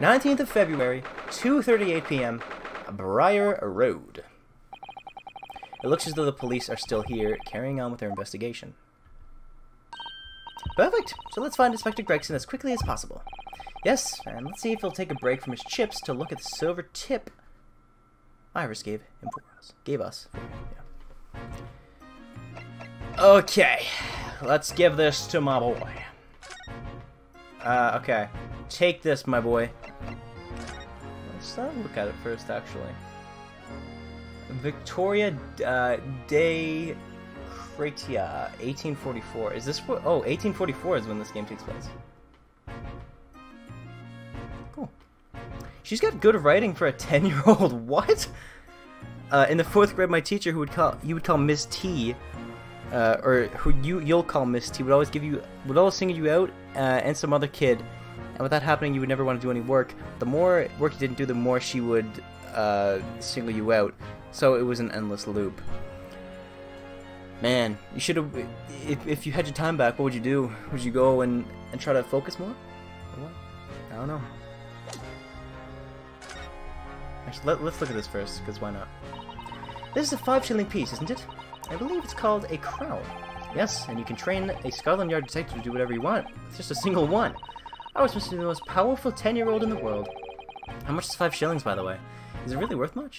19th of February, 2:38 p.m, Briar Road. It looks as though the police are still here, carrying on with their investigation. Perfect! So let's find Inspector Gregson as quickly as possible. Yes, and let's see if he'll take a break from his chips to look at the silver tip Iris gave him for us. Yeah. Okay, let's give this to my boy. Okay. Take this, my boy. Let's look at it first, actually. Victoria de Cretia, 1844. Is this what? Oh, 1844 is when this game takes place. Cool. She's got good writing for a 10-year-old. What? In the 4th grade, my teacher, who would call Miss T, or who you'll call Miss T, would always single you out and some other kid. And with that happening, you would never want to do any work. The more work you didn't do, the more she would single you out. So it was an endless loop. Man, you should have. If you had your time back, what would you do? Would you go and try to focus more? Or what? I don't know. Actually, let's look at this first, because why not? This is a 5-shilling piece, isn't it? I believe it's called a crown. Yes, and you can train a Scotland Yard detective to do whatever you want. It's just a single one. I was supposed to be the most powerful 10-year-old in the world. How much is 5 shillings, by the way? Is it really worth much?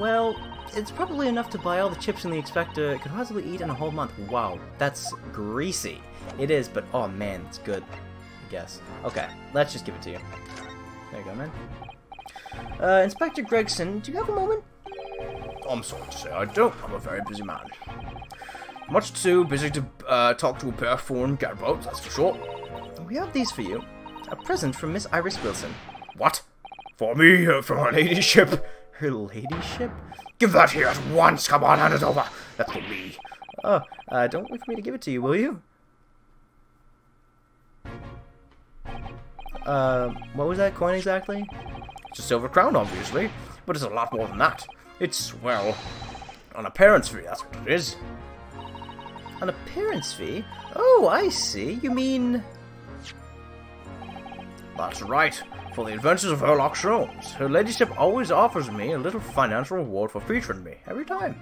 Well, it's probably enough to buy all the chips in the Inspector could possibly eat in a whole month. Wow, that's greasy. It is, but oh man, it's good, I guess. Okay, let's just give it to you. There you go, man. Inspector Gregson, do you have a moment? I'm sorry to say I don't. I'm a very busy man. Much too busy to talk to a pair of foreign gadabouts, that's for sure. We have these for you. A present from Miss Iris Wilson. What? For me, from her ladyship? Her ladyship? Give that here at once! Come on, hand it over! That's for me. Oh, don't wait for me to give it to you, will you? What was that coin exactly? It's a silver crown, obviously, but it's a lot more than that. It's, well, an appearance fee, that's what it is. An appearance fee? Oh, I see. You mean... That's right. For the adventures of Herlock Sholmes. Her ladyship always offers me a little financial reward for featuring me, every time.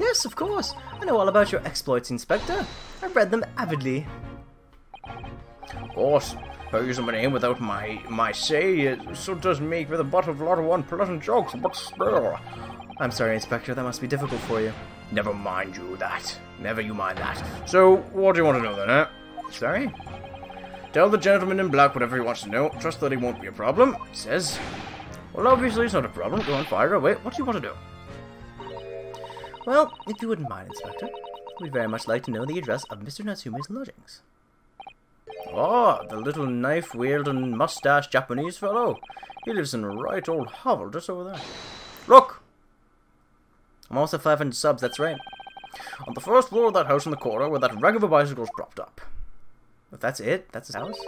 Yes, of course. I know all about your exploits, Inspector. I've read them avidly. Of course. Her using my name without my say, so does make for the butt of a lot of unpleasant jokes, but still. I'm sorry, Inspector. That must be difficult for you. Never mind you that. Never you mind that. So, what do you want to know then, eh? Sorry? Tell the gentleman in black whatever he wants to know. Trust that he won't be a problem, it says. Well, obviously it's not a problem. Go on, fire away. What do you want to do? Well, if you wouldn't mind, Inspector, we'd very much like to know the address of Mr. Natsume's lodgings. Ah, the little knife-wielding, mustache Japanese fellow. He lives in a right old hovel just over there. Look! I'm also 500 subs, that's right. On the 1st floor of that house in the corner where that wreck of a bicycle's propped up. If that's it, that's his house?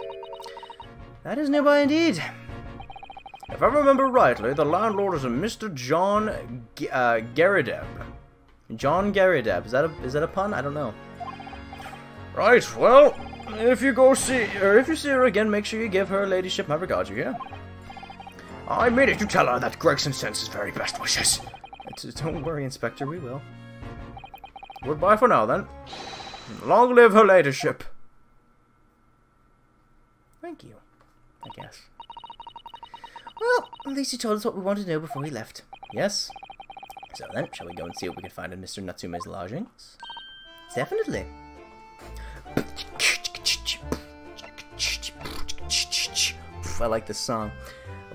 That is nearby indeed. If I remember rightly, the landlord is a Mr. John Garrideb. John Garrideb. Is that a pun? I don't know. Right, well, if you see her again, make sure you give her ladyship my regards, you hear? I mean it, you tell her that Gregson sends his very best wishes. Don't worry, Inspector, we will. Goodbye for now, then. Long live her ladyship. Thank you, I guess. Well, at least he told us what we wanted to know before he left. Yes. So then, shall we go and see what we can find in Mr. Natsume's lodgings? Definitely. I like this song.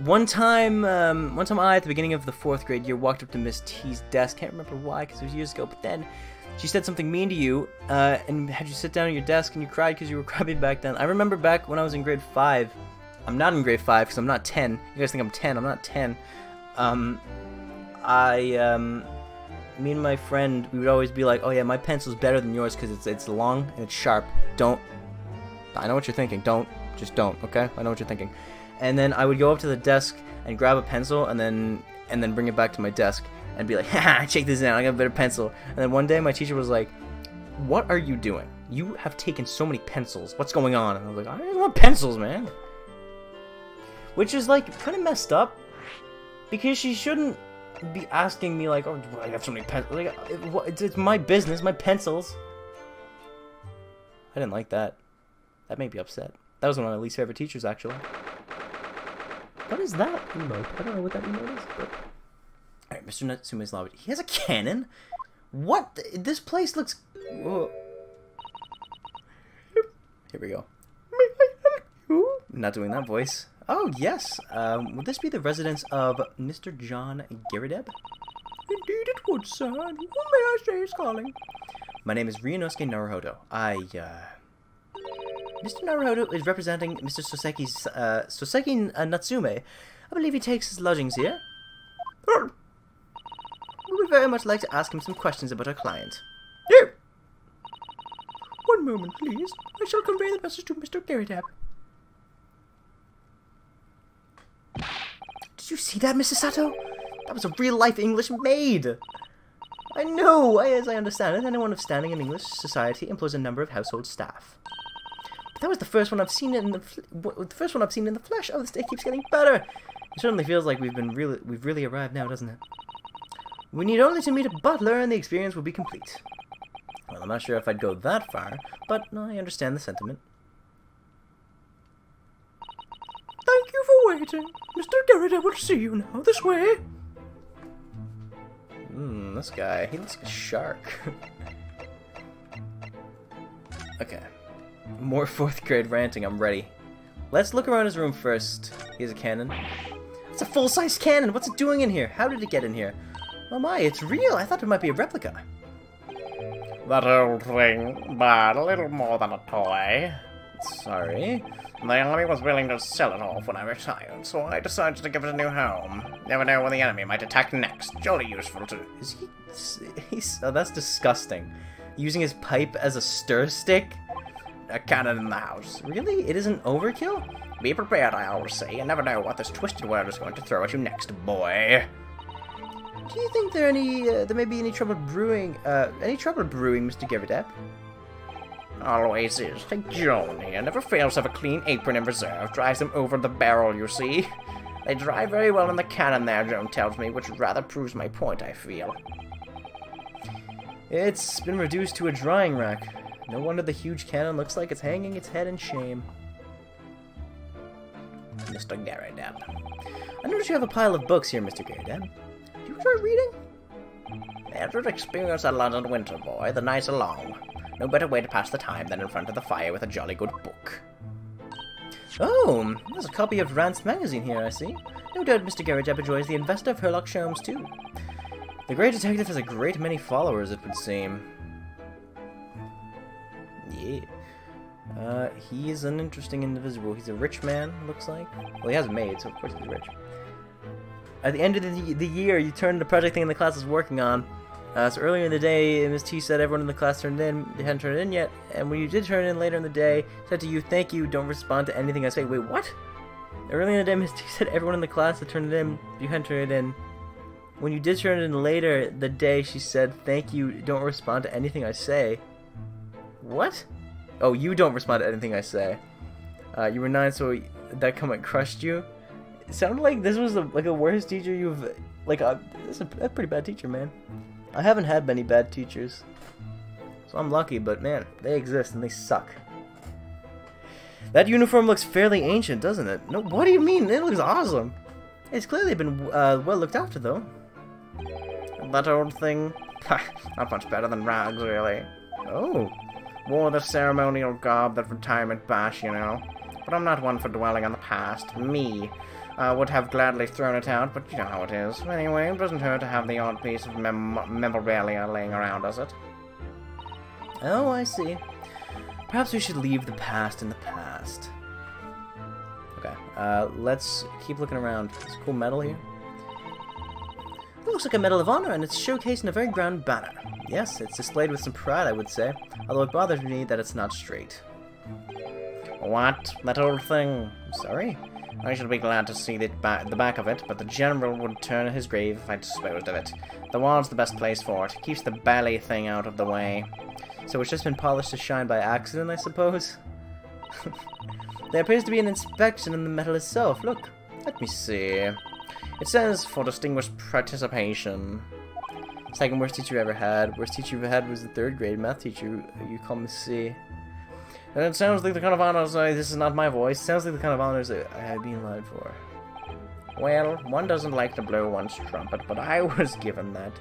One time I, at the beginning of the 4th grade year, walked up to Miss T's desk. Can't remember why, because it was years ago, but then... She said something mean to you, and had you sit down at your desk and you cried because you were crying back then. I remember back when I was in grade 5. I'm not in grade 5 because I'm not 10. You guys think I'm 10. I'm not 10. Me and my friend, we would always be like, oh yeah, my pencil's better than yours because it's long and it's sharp. Don't. I know what you're thinking. Don't. Just don't, okay? I know what you're thinking. And then I would go up to the desk and grab a pencil and then bring it back to my desk. And be like, haha, check this out, I got a better pencil. And then one day my teacher was like, what are you doing? You have taken so many pencils. What's going on? And I was like, I just want pencils, man. Which is, like, kind of messed up. Because she shouldn't be asking me, like, oh, I have so many pencils. Like, it's my business, my pencils. I didn't like that. That made me upset. That was one of my least favorite teachers, actually. What is that emote? I don't know what that emote is, but... Alright, Mr. Natsume's lobby. He has a cannon? What? This place looks... Whoa. Here we go. Not doing that voice. Oh, yes. Would this be the residence of Mr. John Garrideb? Indeed it would, sir. Who may I say is calling? My name is Ryunosuke Naruhodo. Mr. Naruhodo is representing Mr. Soseki's, Soseki Natsume. I believe he takes his lodgings here. We would very much like to ask him some questions about our client. Here! One moment, please. I shall convey the message to Mr. Garrideb. Did you see that, Mrs. Sato? That was a real-life English maid! I know! As I understand it, anyone of standing in English society employs a number of household staff. That was the first one I've seen in the first one I've seen in the flesh. Oh, this day keeps getting better. It certainly feels like we've really arrived now, doesn't it? We need only to meet a butler, and the experience will be complete. Well, I'm not sure if I'd go that far, but I understand the sentiment. Thank you for waiting, Mr. Garrideb. Will see you now. This way. Hmm, this guy—he looks like a shark. Okay. More 4th grade ranting, I'm ready. Let's look around his room first. He has a cannon. It's a full-size cannon! What's it doing in here? How did it get in here? Oh my, it's real! I thought it might be a replica. That old thing, but a little more than a toy. Sorry. The army was willing to sell it off when I retired, so I decided to give it a new home. Never know when the enemy might attack next. Jolly useful too. Is he's oh, that's disgusting. Using his pipe as a stir stick? A cannon in the house. Really? It isn't overkill? Be prepared, I always say. You never know what this twisted world is going to throw at you next, boy. Do you think there may be any trouble brewing? Mr. Garrideb? Always is. Take Joan here. Never fails to have a clean apron in reserve. Drives them over the barrel, you see. They drive very well in the cannon there, Joan tells me, which rather proves my point, I feel. It's been reduced to a drying rack. No wonder the huge cannon looks like it's hanging its head in shame. Mr. Garrideb. I notice you have a pile of books here, Mr. Garrideb. Do you enjoy reading? After an experience at London winter, boy, the nights are long. No better way to pass the time than in front of the fire with a jolly good book. Oh, there's a copy of Rand's Magazine here, I see. No doubt Mr. Garrideb enjoys the investor of Herlock Sholmes, too. The great detective has a great many followers, it would seem. Yeah. He is an interesting individual. He's a rich man, looks like. Well, he has a maid, so of course he's rich. At the end of the year, you turned the project thing the class was working on. So earlier in the day, Ms. T said everyone in the class turned in. They hadn't turned in yet. And when you did turn in later in the day, said to you, thank you, don't respond to anything I say. Wait, what? Earlier in the day, Ms. T said everyone in the class had turned it in. You hadn't turned it in. When you did turn it in later the day, she said, thank you, don't respond to anything I say. What? Oh, you don't respond to anything I say. You were 9, so that comment crushed you. It sounded like this was like a worst teacher you've... This is a pretty bad teacher, man. I haven't had many bad teachers. So I'm lucky, but man, they exist and they suck. That uniform looks fairly ancient, doesn't it? No, what do you mean? It looks awesome. It's clearly been well looked after, though. That old thing? Not much better than rags, really. Oh. Wore the ceremonial garb that retirement bash, you know. But I'm not one for dwelling on the past. Me. I would have gladly thrown it out, but you know how it is. Anyway, it doesn't hurt to have the odd piece of memorabilia laying around, does it? Oh, I see. Perhaps we should leave the past in the past. Okay, let's keep looking around. There's a cool medal here. It looks like a Medal of Honor, and it's showcased in a very grand banner. Yes, it's displayed with some pride, I would say. Although it bothers me that it's not straight. What? That old thing? Sorry? I should be glad to see the back of it, but the general would turn in his grave if I disposed of it. The wall's the best place for it. It keeps the ballet thing out of the way. So it's just been polished to shine by accident, I suppose? There appears to be an inspection in the metal itself. Look. Let me see. It says for distinguished participation. Second worst teacher you ever had. Worst teacher you ever had was the third grade math teacher you come to see. And it sounds like the kind of honors this is not my voice. It sounds like the kind of honors that I have been allowed for. Well, one doesn't like to blow one's trumpet, but I was given that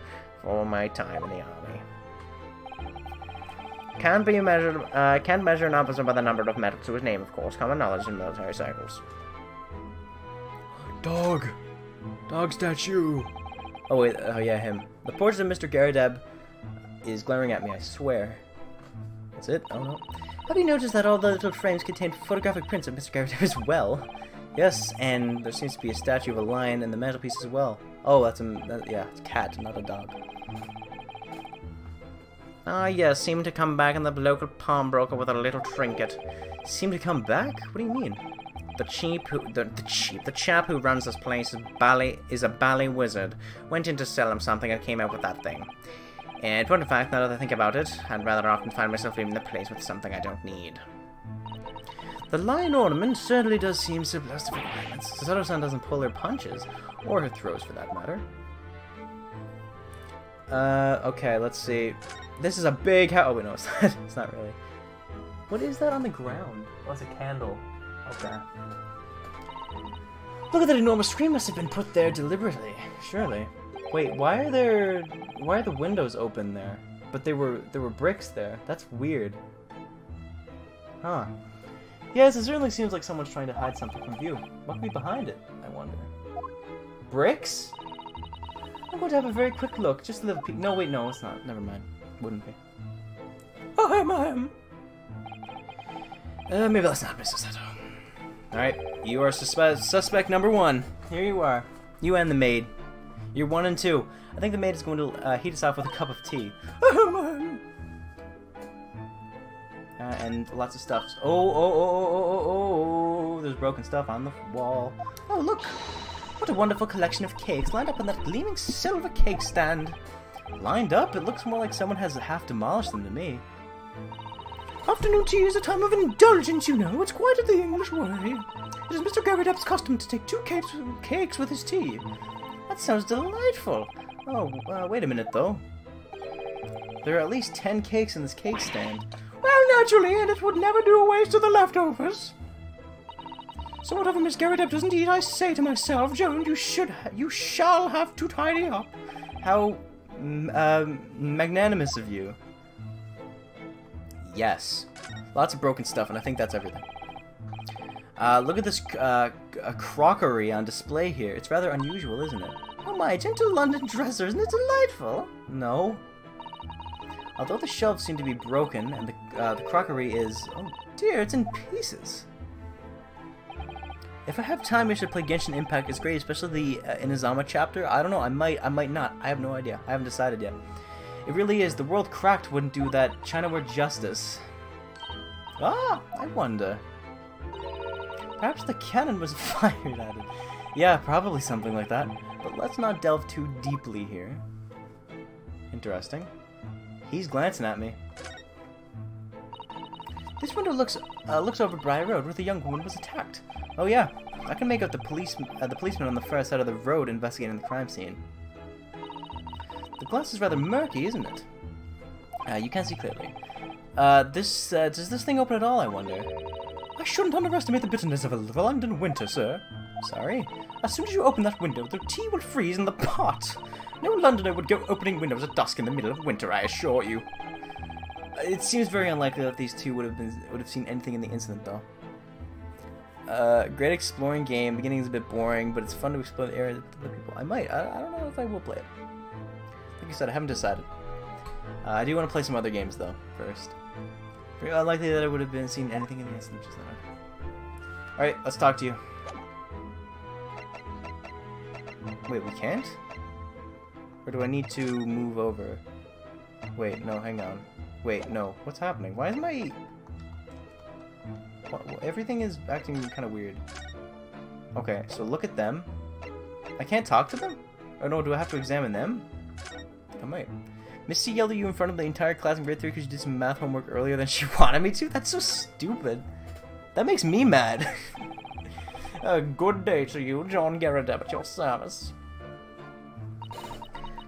for my time in the army. Can't measure an officer by the number of medals to his name, of course. Common knowledge in military circles. Dog! Dog statue! Oh wait, oh yeah, him. The portrait of Mr. Garrideb is glaring at me, I swear. That's it? Oh no. Have you noticed that all the little frames contain photographic prints of Mr. Garrideb as well? Yes, and there seems to be a statue of a lion in the mantelpiece as well. Oh, that's a... yeah, it's a cat, not a dog. Ah, yes, yeah, seemed to come back in the local pawnbroker with a little trinket. Seemed to come back? What do you mean? The chap who runs this place is a bally wizard. Went in to sell him something and came out with that thing. And in fact, now that I think about it, I'd rather often find myself leaving the place with something I don't need. The lion ornament certainly does seem to bless the requirements. Sasato-san doesn't pull her punches, or her throws for that matter. Okay, let's see. This is a big house. Oh, wait, no, it's not really. What is that on the ground? Oh, it's a candle. Okay. Look at that enormous screen. Must have been put there deliberately, surely. Wait, why are the windows open there? But there were bricks there. That's weird. Huh. Yes, it certainly seems like someone's trying to hide something from view. What could be behind it, I wonder? Bricks? I'm going to have a very quick look, just a little peek. No, wait, no, it's not. Never mind. Wouldn't be. Oh, ma'am! Maybe that's not Mr. Sato. Alright, you are suspect number one. Here you are. You and the maid. You're 1 and 2. I think the maid is going to heat us off with a cup of tea. Oh, ma'am! And lots of stuff. Oh, there's broken stuff on the wall. Oh, look! What a wonderful collection of cakes lined up on that gleaming silver cake stand. Lined up? It looks more like someone has half demolished them to me. Afternoon tea is a time of indulgence, you know. It's quite the English way. It is Mr. Garrideb's custom to take 2 cakes with his tea. That sounds delightful. Oh, wait a minute, though. There are at least 10 cakes in this cake stand. Well, naturally, and it would never do a waste of the leftovers. So whatever Miss Garrideb doesn't eat, I say to myself, Joan, you shall have to tidy up. How magnanimous of you. Yes. Lots of broken stuff, and I think that's everything. Look at this crockery on display here. It's rather unusual, isn't it? Oh my, gentle London dresser, isn't it delightful? No. Although the shelves seem to be broken, and the crockery is... Oh dear, it's in pieces. If I have time, I should play Genshin Impact. It's great, especially the Inazuma chapter. I don't know, I might not. I have no idea. I haven't decided yet. It really is. The world cracked wouldn't do that Chinaware justice. Ah, I wonder. Perhaps the cannon was fired at it. Yeah, probably something like that. But let's not delve too deeply here. Interesting. He's glancing at me. This window looks over Briar Road, where the young woman was attacked. Oh yeah, I can make out the policeman on the far side of the road investigating the crime scene. The glass is rather murky, isn't it? You can't see clearly. Does this thing open at all, I wonder? I shouldn't underestimate the bitterness of a London winter, sir. Sorry. As soon as you open that window, the tea will freeze in the pot. No Londoner would go opening windows at dusk in the middle of winter, I assure you. It seems very unlikely that these two would have seen anything in the incident, though. Great exploring game. Beginning is a bit boring, but it's fun to explore the area with other people. I might. I don't know if I will play it. Like I said, I haven't decided. I do want to play some other games, though, first. Very unlikely that I would have been seen anything in the incident just now. Alright, let's talk to you. Wait, we can't? Or do I need to move over? Wait, no, hang on. Wait, no. What's happening? Why is my... Well, everything is acting kind of weird. Okay, so look at them. I can't talk to them? Oh no, do I have to examine them? I might. Miss C yelled at you in front of the entire class in grade 3 because you did some math homework earlier than she wanted me to? That's so stupid. That makes me mad. A good day to you, John Garrideb, at your service.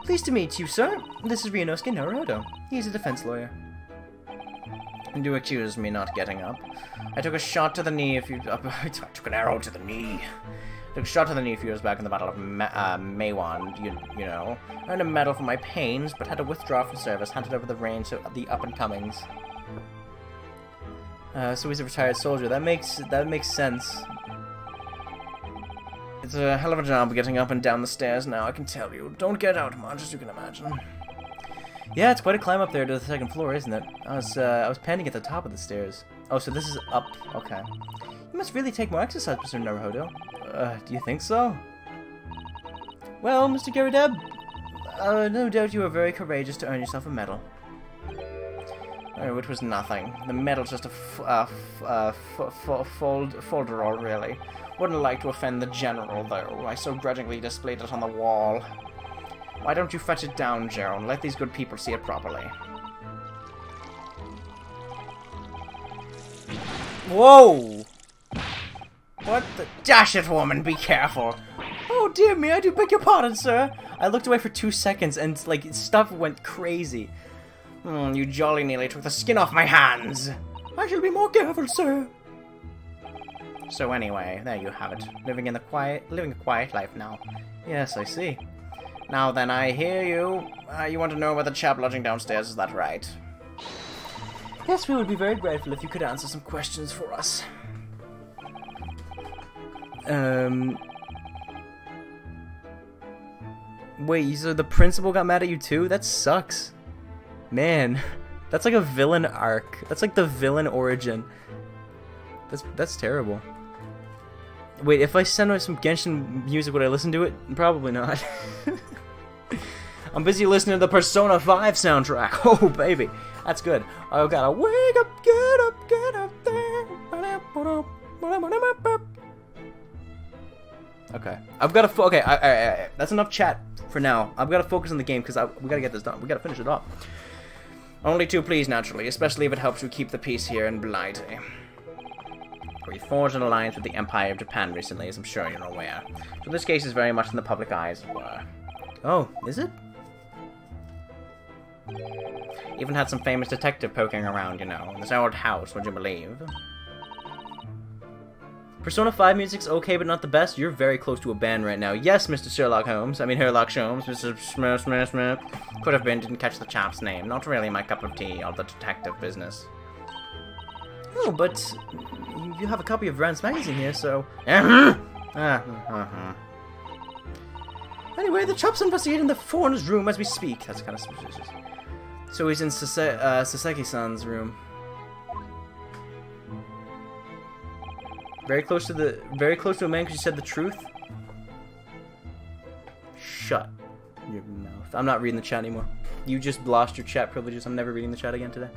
Pleased to meet you, sir. This is Ryunosuke Naruhodo. He's a defense lawyer. Do excuse me not getting up. I took a shot to the knee a few... I took an arrow to the knee. I took a shot to the knee a few years back in the Battle of Maiwand, you know. I earned a medal for my pains, but had to withdraw from service, handed over the reins to the up-and-comings. So he's a retired soldier. That makes sense. It's a hell of a job getting up and down the stairs now, I can tell you. Don't get out much, as you can imagine. Yeah, it's quite a climb up there to the second floor, isn't it? I was panting at the top of the stairs. Oh, so this is up. Okay. You must really take more exercise, Mr. Naruhodo. Do you think so? Well, Mr. Garrideb, no doubt you were very courageous to earn yourself a medal. Oh, it was nothing. The medal's just a folderol, really. Wouldn't like to offend the general, though. I so grudgingly displayed it on the wall. Why don't you fetch it down, Gerald? Let these good people see it properly. Whoa! What the... Dash it, woman! Be careful! Oh, dear me, I do beg your pardon, sir! I looked away for 2 seconds and, like, stuff went crazy. Mm, you jolly nearly took the skin off my hands! I shall be more careful, sir! So anyway, there you have it. Living a quiet life now. Yes, I see. Now then, I hear you. You want to know about the chap lodging downstairs, is that right? Yes, we would be very grateful if you could answer some questions for us. Wait, so the principal got mad at you too? That sucks. Man, that's like a villain arc. That's like the villain origin. That's terrible. Wait, if I send out some Genshin music, would I listen to it? Probably not. I'm busy listening to the Persona 5 soundtrack. Oh, baby. That's good. I gotta wake up, get up there. Okay. I've gotta... Okay, I that's enough chat for now. I've gotta focus on the game, because we gotta get this done. We gotta finish it off. Only two pleas, naturally, especially if it helps you keep the peace here in Blighty. We forged an alliance with the Empire of Japan recently, as I'm sure you're aware. So this case is very much in the public eye, as it were. Oh, is it? Even had some famous detective poking around, you know, in this old house, would you believe? Persona 5 music's okay, but not the best. You're very close to a ban right now. Yes, Mr. Sherlock Holmes. I mean, Herlock Sholmes. Mr. Smith. Could have been, didn't catch the chap's name. Not really my cup of tea, all the detective business. Oh, but you have a copy of Rand's Magazine here, so... Anyway, the chop's investigating the foreigner's room as we speak. That's kind of suspicious. So he's in Soseki-san's room. Very close to a man because you said the truth? Shut your mouth. I'm not reading the chat anymore. You just lost your chat privileges. I'm never reading the chat again today.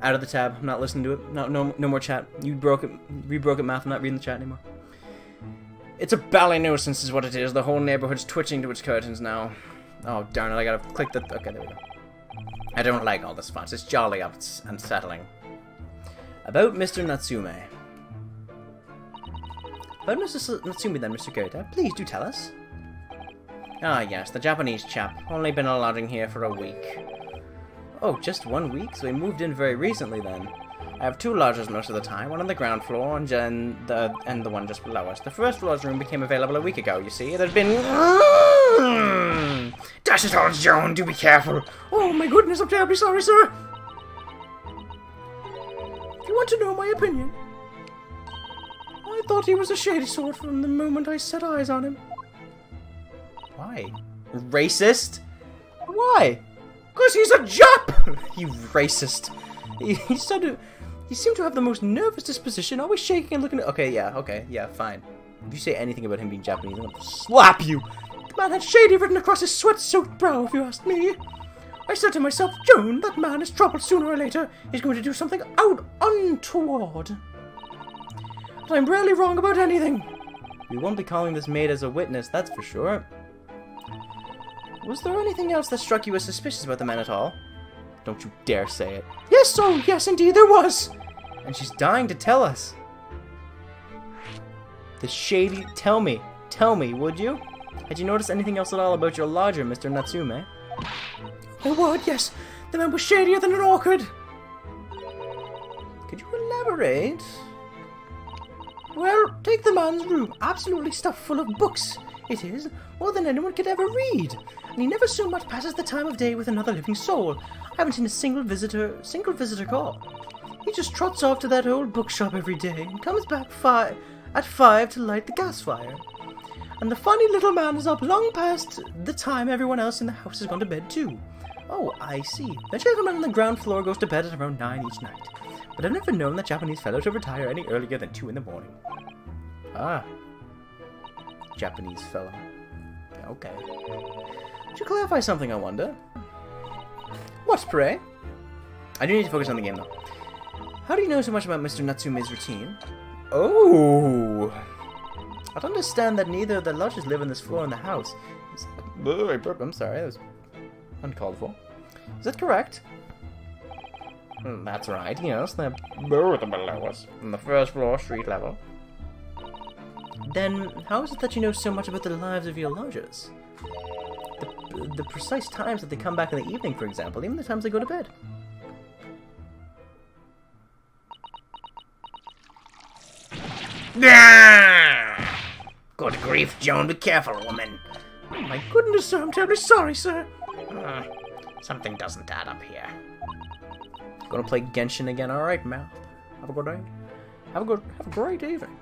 Out of the tab. I'm not listening to it. No more chat. You broke it. Rebroke it, mouth. I'm not reading the chat anymore. It's a bally nuisance is what it is. The whole neighborhood's twitching to its curtains now. Oh, darn it. I gotta click the... Okay, there we go. I don't like all this fuss. It's jolly unsettling. About Mr. Natsume. About Mr. Natsume then, Mr. Goethe. Please do tell us. Ah, yes. The Japanese chap. Only been lodging here for a week. Oh, just 1 week? So he moved in very recently, then. I have 2 lodgers most of the time, one on the ground floor and the one just below us. The first lodge room became available a week ago, you see. There'd been... Dash it all, Joan! Do be careful! Oh, my goodness, I'm terribly sorry, sir! If you want to know my opinion, I thought he was a shady sort from the moment I set eyes on him. Why? Racist? Why? Because he's a Jap! You racist. He seemed to have the most nervous disposition, always shaking and looking at... okay, yeah, fine. If you say anything about him being Japanese, I'm gonna slap you! The man had shady written across his sweat-soaked brow, if you ask me. I said to myself, Joan, that man is troubled sooner or later. He's going to do something untoward. But I'm rarely wrong about anything. We won't be calling this maid as a witness, that's for sure. Was there anything else that struck you as suspicious about the man at all? Don't you dare say it. Yes, oh, yes, indeed, there was! And she's dying to tell us. The shady... Tell me, would you? Had you noticed anything else at all about your lodger, Mr. Natsume? Oh, what? Yes! The man was shadier than an orchid! Could you elaborate? Well, take the man's room, absolutely stuffed full of books. It is, more than anyone could ever read. And he never so much passes the time of day with another living soul. I haven't seen a single visitor call. He just trots off to that old bookshop every day and comes back at 5 to light the gas fire. And the funny little man is up long past the time everyone else in the house has gone to bed too. Oh, I see. The gentleman on the ground floor goes to bed at around 9 each night. But I've never known that Japanese fellow to retire any earlier than 2 in the morning. Ah. Japanese fellow. Okay. Would you clarify something, I wonder? What, pray? I do need to focus on the game, though. How do you know so much about Mr. Natsume's routine? Oh! I'd understand that neither of the lodgers live on this floor in the house. I'm sorry, that was uncalled for. Is that correct? That's right, yes, they're both below us, on the first floor, street level. Then, how is it that you know so much about the lives of your lodgers? The precise times that they come back in the evening, for example, even the times they go to bed. Good grief, Joan, be careful, woman. Oh my goodness, sir, I'm terribly sorry, sir. Something doesn't add up here. Gonna play Genshin again, alright, Mal. Have a good day. Have a great evening.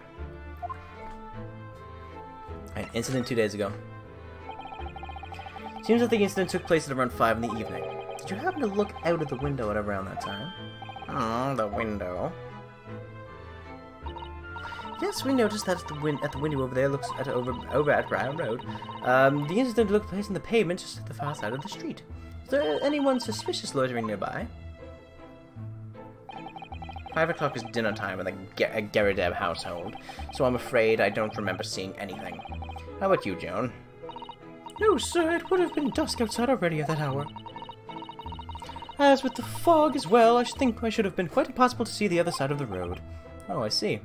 An incident 2 days ago. Seems that the incident took place at around 5 in the evening. Did you happen to look out of the window at around that time? Oh, the window. Yes, we noticed that at the window over there looks at over at Briar Road. The incident took place on the pavement just at the far side of the street. Is there anyone suspicious loitering nearby? 5 o'clock is dinner time in the Garrideb household, so I'm afraid I don't remember seeing anything. How about you, Joan? No, sir, it would have been dusk outside already at that hour. As with the fog as well, I think I should have been quite impossible to see the other side of the road. Oh, I see.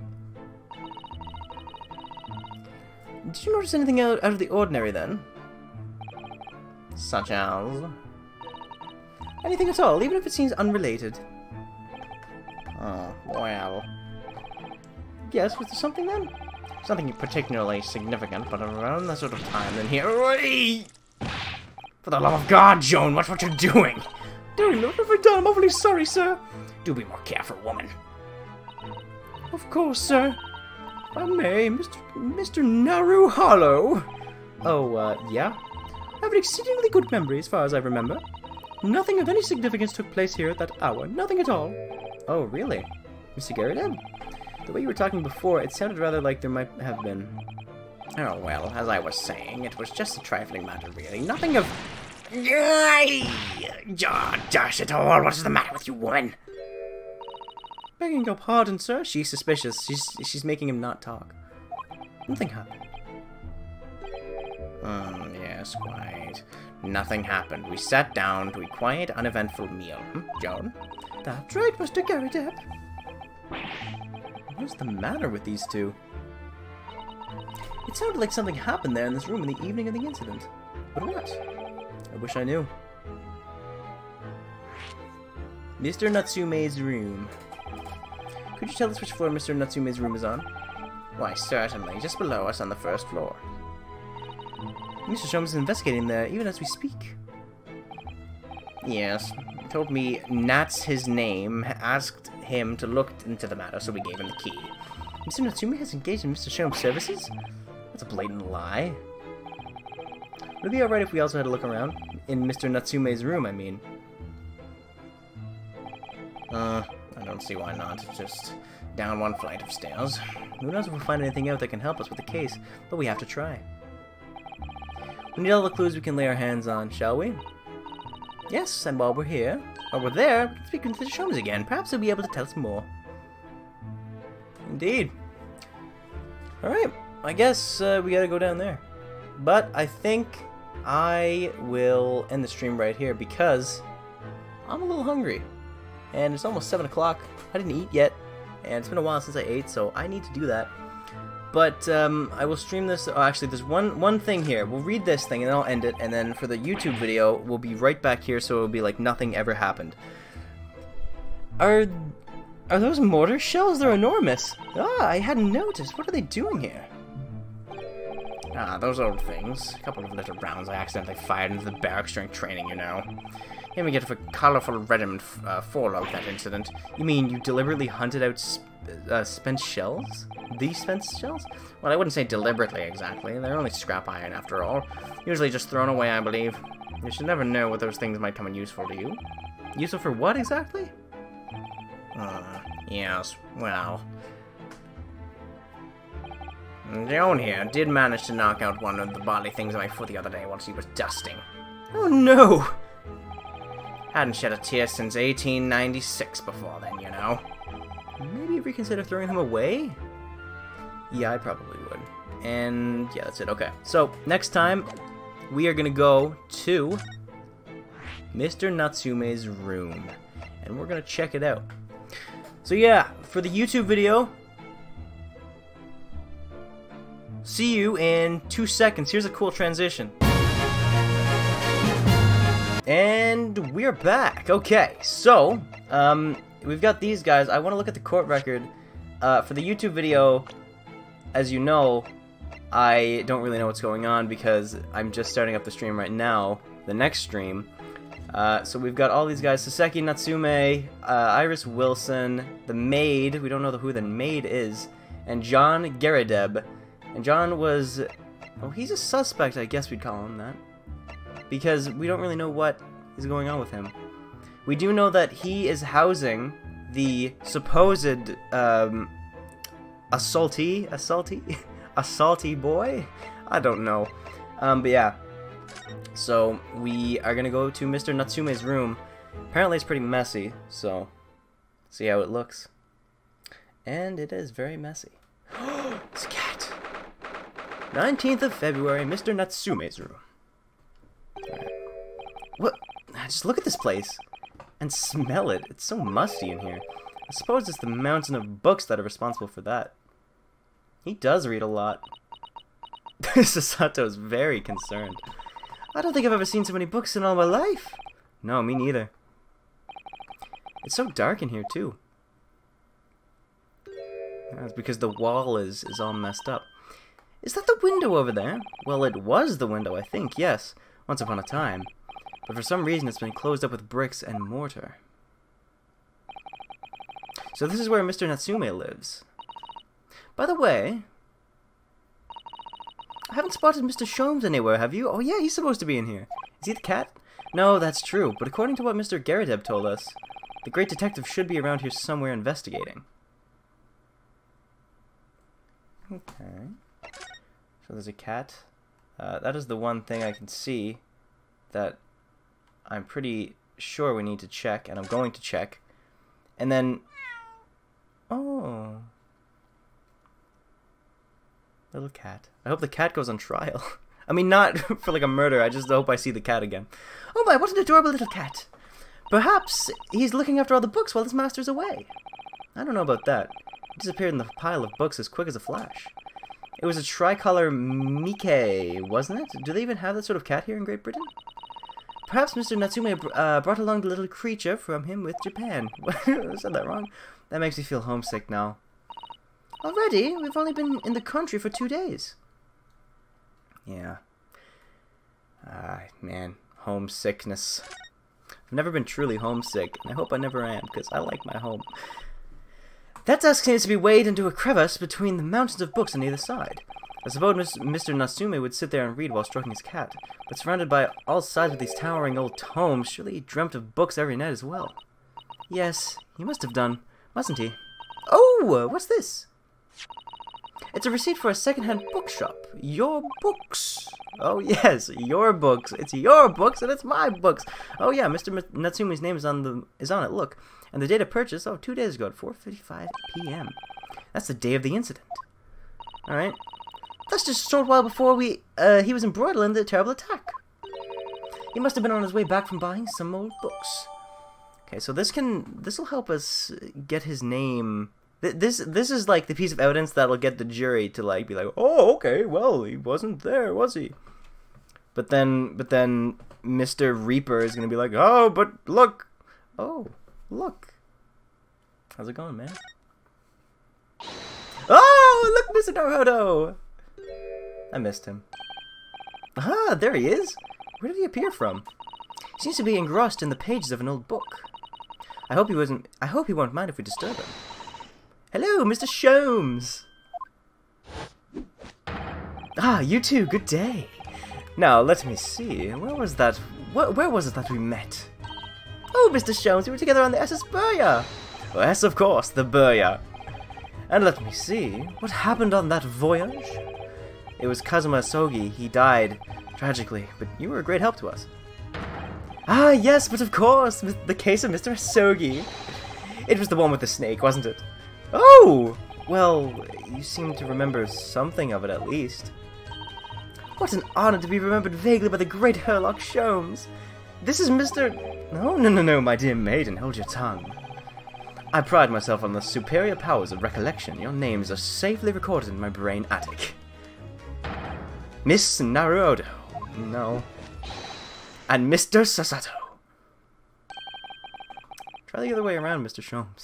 Did you notice anything out of the ordinary, then? Such as? Anything at all, even if it seems unrelated. Oh, well. Yes, was there something then? Something particularly significant, but around that sort of time then here. For the love of God, Joan, watch what you're doing! Darling, what have I done? I'm awfully sorry, sir. Do be more careful, woman. Of course, sir. If I may, Mr. Naruhodo. Oh, yeah? I have an exceedingly good memory as far as I remember. Nothing of any significance took place here at that hour. Nothing at all. Oh, really? Mr. Garrideb? The way you were talking before, it sounded rather like there might have been... Oh, well, as I was saying, it was just a trifling matter, really. Nothing of... Oh, dash it all! What is the matter with you, woman? Begging your pardon, sir? She's suspicious. She's making him not talk. Nothing happened. Yes, quite. Nothing happened. We sat down to a quiet, uneventful meal. Hmm? Joan? That's right, Mr. Garrideb. What's the matter with these two? It sounded like something happened there in this room in the evening of the incident. But what? I wish I knew. Mr. Natsume's room. Could you tell us which floor Mr. Natsume's room is on? Why, certainly. Just below us on the first floor. Mr. Sholmes is investigating there, even as we speak. Yes. He told me Nat's his name, asked him to look into the matter, so we gave him the key. Mr. Natsume has engaged in Mr. Sholmes' services? That's a blatant lie. Would it be alright if we also had a look around? In Mr. Natsume's room, I mean. I don't see why not. It's just down one flight of stairs. Who knows if we'll find anything out that can help us with the case, but we have to try. We need all the clues we can lay our hands on, shall we? Yes, and while we're here, or we're there, we can speak to Mr. Sholmes again. Perhaps he'll be able to tell us more. Indeed. Alright, I guess we gotta go down there. But I think I will end the stream right here because I'm a little hungry. And it's almost 7 o'clock. I didn't eat yet, and it's been a while since I ate, so I need to do that. But I will stream this. Oh, actually, there's one thing here. We'll read this thing, and then I'll end it. And then for the YouTube video, we'll be right back here, so it'll be like nothing ever happened. Are those mortar shells? They're enormous. Ah, I hadn't noticed. What are they doing here? Ah, those old things. A couple of little rounds I accidentally fired into the barracks during training, you know. Here we get a colorful Redmond fallout, that incident. You mean you deliberately hunted out spent shells? These spent shells? Well, I wouldn't say deliberately, exactly. They're only scrap iron, after all. Usually just thrown away, I believe. You should never know what those things might come in useful to you. Useful for what, exactly? Yes, well... Down here, did manage to knock out one of the bodily things on my foot the other day once he was dusting. Oh no! Hadn't shed a tear since 1896 before then, you know. Maybe reconsider throwing him away? Yeah, I probably would. And yeah, that's it, okay. So, next time, we are gonna go to Mr. Natsume's room. And we're gonna check it out. So yeah, for the YouTube video... See you in 2 seconds. Here's a cool transition. And we're back. Okay, so, we've got these guys. I want to look at the court record. For the YouTube video, as you know, I don't really know what's going on because I'm just starting up the stream right now, the next stream. So we've got all these guys, Soseki Natsume, Iris Wilson, the maid, we don't know who the maid is, and John Garrideb. And John was... Oh, he's a suspect, I guess we'd call him that. Because we don't really know what is going on with him. We do know that he is housing the supposed, assaultee boy? I don't know. But yeah. So, we are gonna go to Mr. Natsume's room. Apparently it's pretty messy, so... See how it looks. And it is very messy. It's a cat! 19th of February, Mr. Natsume's room. What? Just look at this place. And smell it. It's so musty in here. I suppose it's the mountain of books that are responsible for that. He does read a lot. Sasato is very concerned. I don't think I've ever seen so many books in all my life. No, me neither. It's so dark in here, too. That's because the wall is all messed up. Is that the window over there? Well, it was the window, I think, yes, once upon a time. But for some reason, it's been closed up with bricks and mortar. So this is where Mr. Natsume lives. By the way, I haven't spotted Mr. Sholmes anywhere, have you? Oh yeah, he's supposed to be in here. Is he the cat? No, that's true, but according to what Mr. Garrideb told us, the great detective should be around here somewhere investigating. Okay... So there's a cat. That is the one thing I can see that I'm pretty sure we need to check, and I'm going to check. And then... Oh. Little cat. I hope the cat goes on trial. I mean, not for like a murder, I just hope I see the cat again. Oh my, what an adorable little cat. Perhaps he's looking after all the books while his master's away. I don't know about that. He disappeared in the pile of books as quick as a flash. It was a tricolor Mikkei, wasn't it? Do they even have that sort of cat here in Great Britain? Perhaps Mr. Natsume brought along the little creature from him with Japan. I said that wrong. That makes me feel homesick now. Already? We've only been in the country for 2 days. Yeah. Ah, man. Homesickness. I've never been truly homesick, and I hope I never am, because I like my home. That desk seems to be weighed into a crevice between the mountains of books on either side. I suppose Mr. Natsume would sit there and read while stroking his cat, but surrounded by all sides of these towering old tomes, surely he dreamt of books every night as well. Yes, he must have done, mustn't he? Oh, what's this? It's a receipt for a second-hand bookshop. Your books. Oh yes, your books. It's your books and it's my books. Oh yeah, Mr. Natsume's name is on it. Look. And the date of purchase, oh, 2 days ago at 4:55 p.m. That's the day of the incident. Alright. That's just a short while before he was embroiled in the terrible attack. He must have been on his way back from buying some old books. Okay, so this will help us get his name This is like the piece of evidence that'll get the jury to like be like, oh, okay, well, he wasn't there, was he? But then Mr. Reaper is gonna be like, oh, but look, oh, look, how's it going, man? Oh, look, Mr. Naruhodo! I missed him. Ah, there he is. Where did he appear from? He seems to be engrossed in the pages of an old book. I hope he won't mind if we disturb him. Hello, Mr. Sholmes! Ah, you too, good day! Now, let me see, where was it that we met? Oh, Mr. Sholmes, we were together on the SS Burya! Oh, yes, of course, the Burya. And let me see, what happened on that voyage? It was Kazuma Asogi, he died, tragically, but you were a great help to us. Ah, yes, but of course, the case of Mr. Asogi! It was the one with the snake, wasn't it? Oh! Well, you seem to remember something of it at least. What an honor to be remembered vaguely by the great Herlock Sholmes! This is Mr... No, no, no, no, my dear maiden, hold your tongue. I pride myself on the superior powers of recollection. Your names are safely recorded in my brain attic. Miss Naruhodo. No. And Mr. Sasato. Try the other way around, Mr. Sholmes.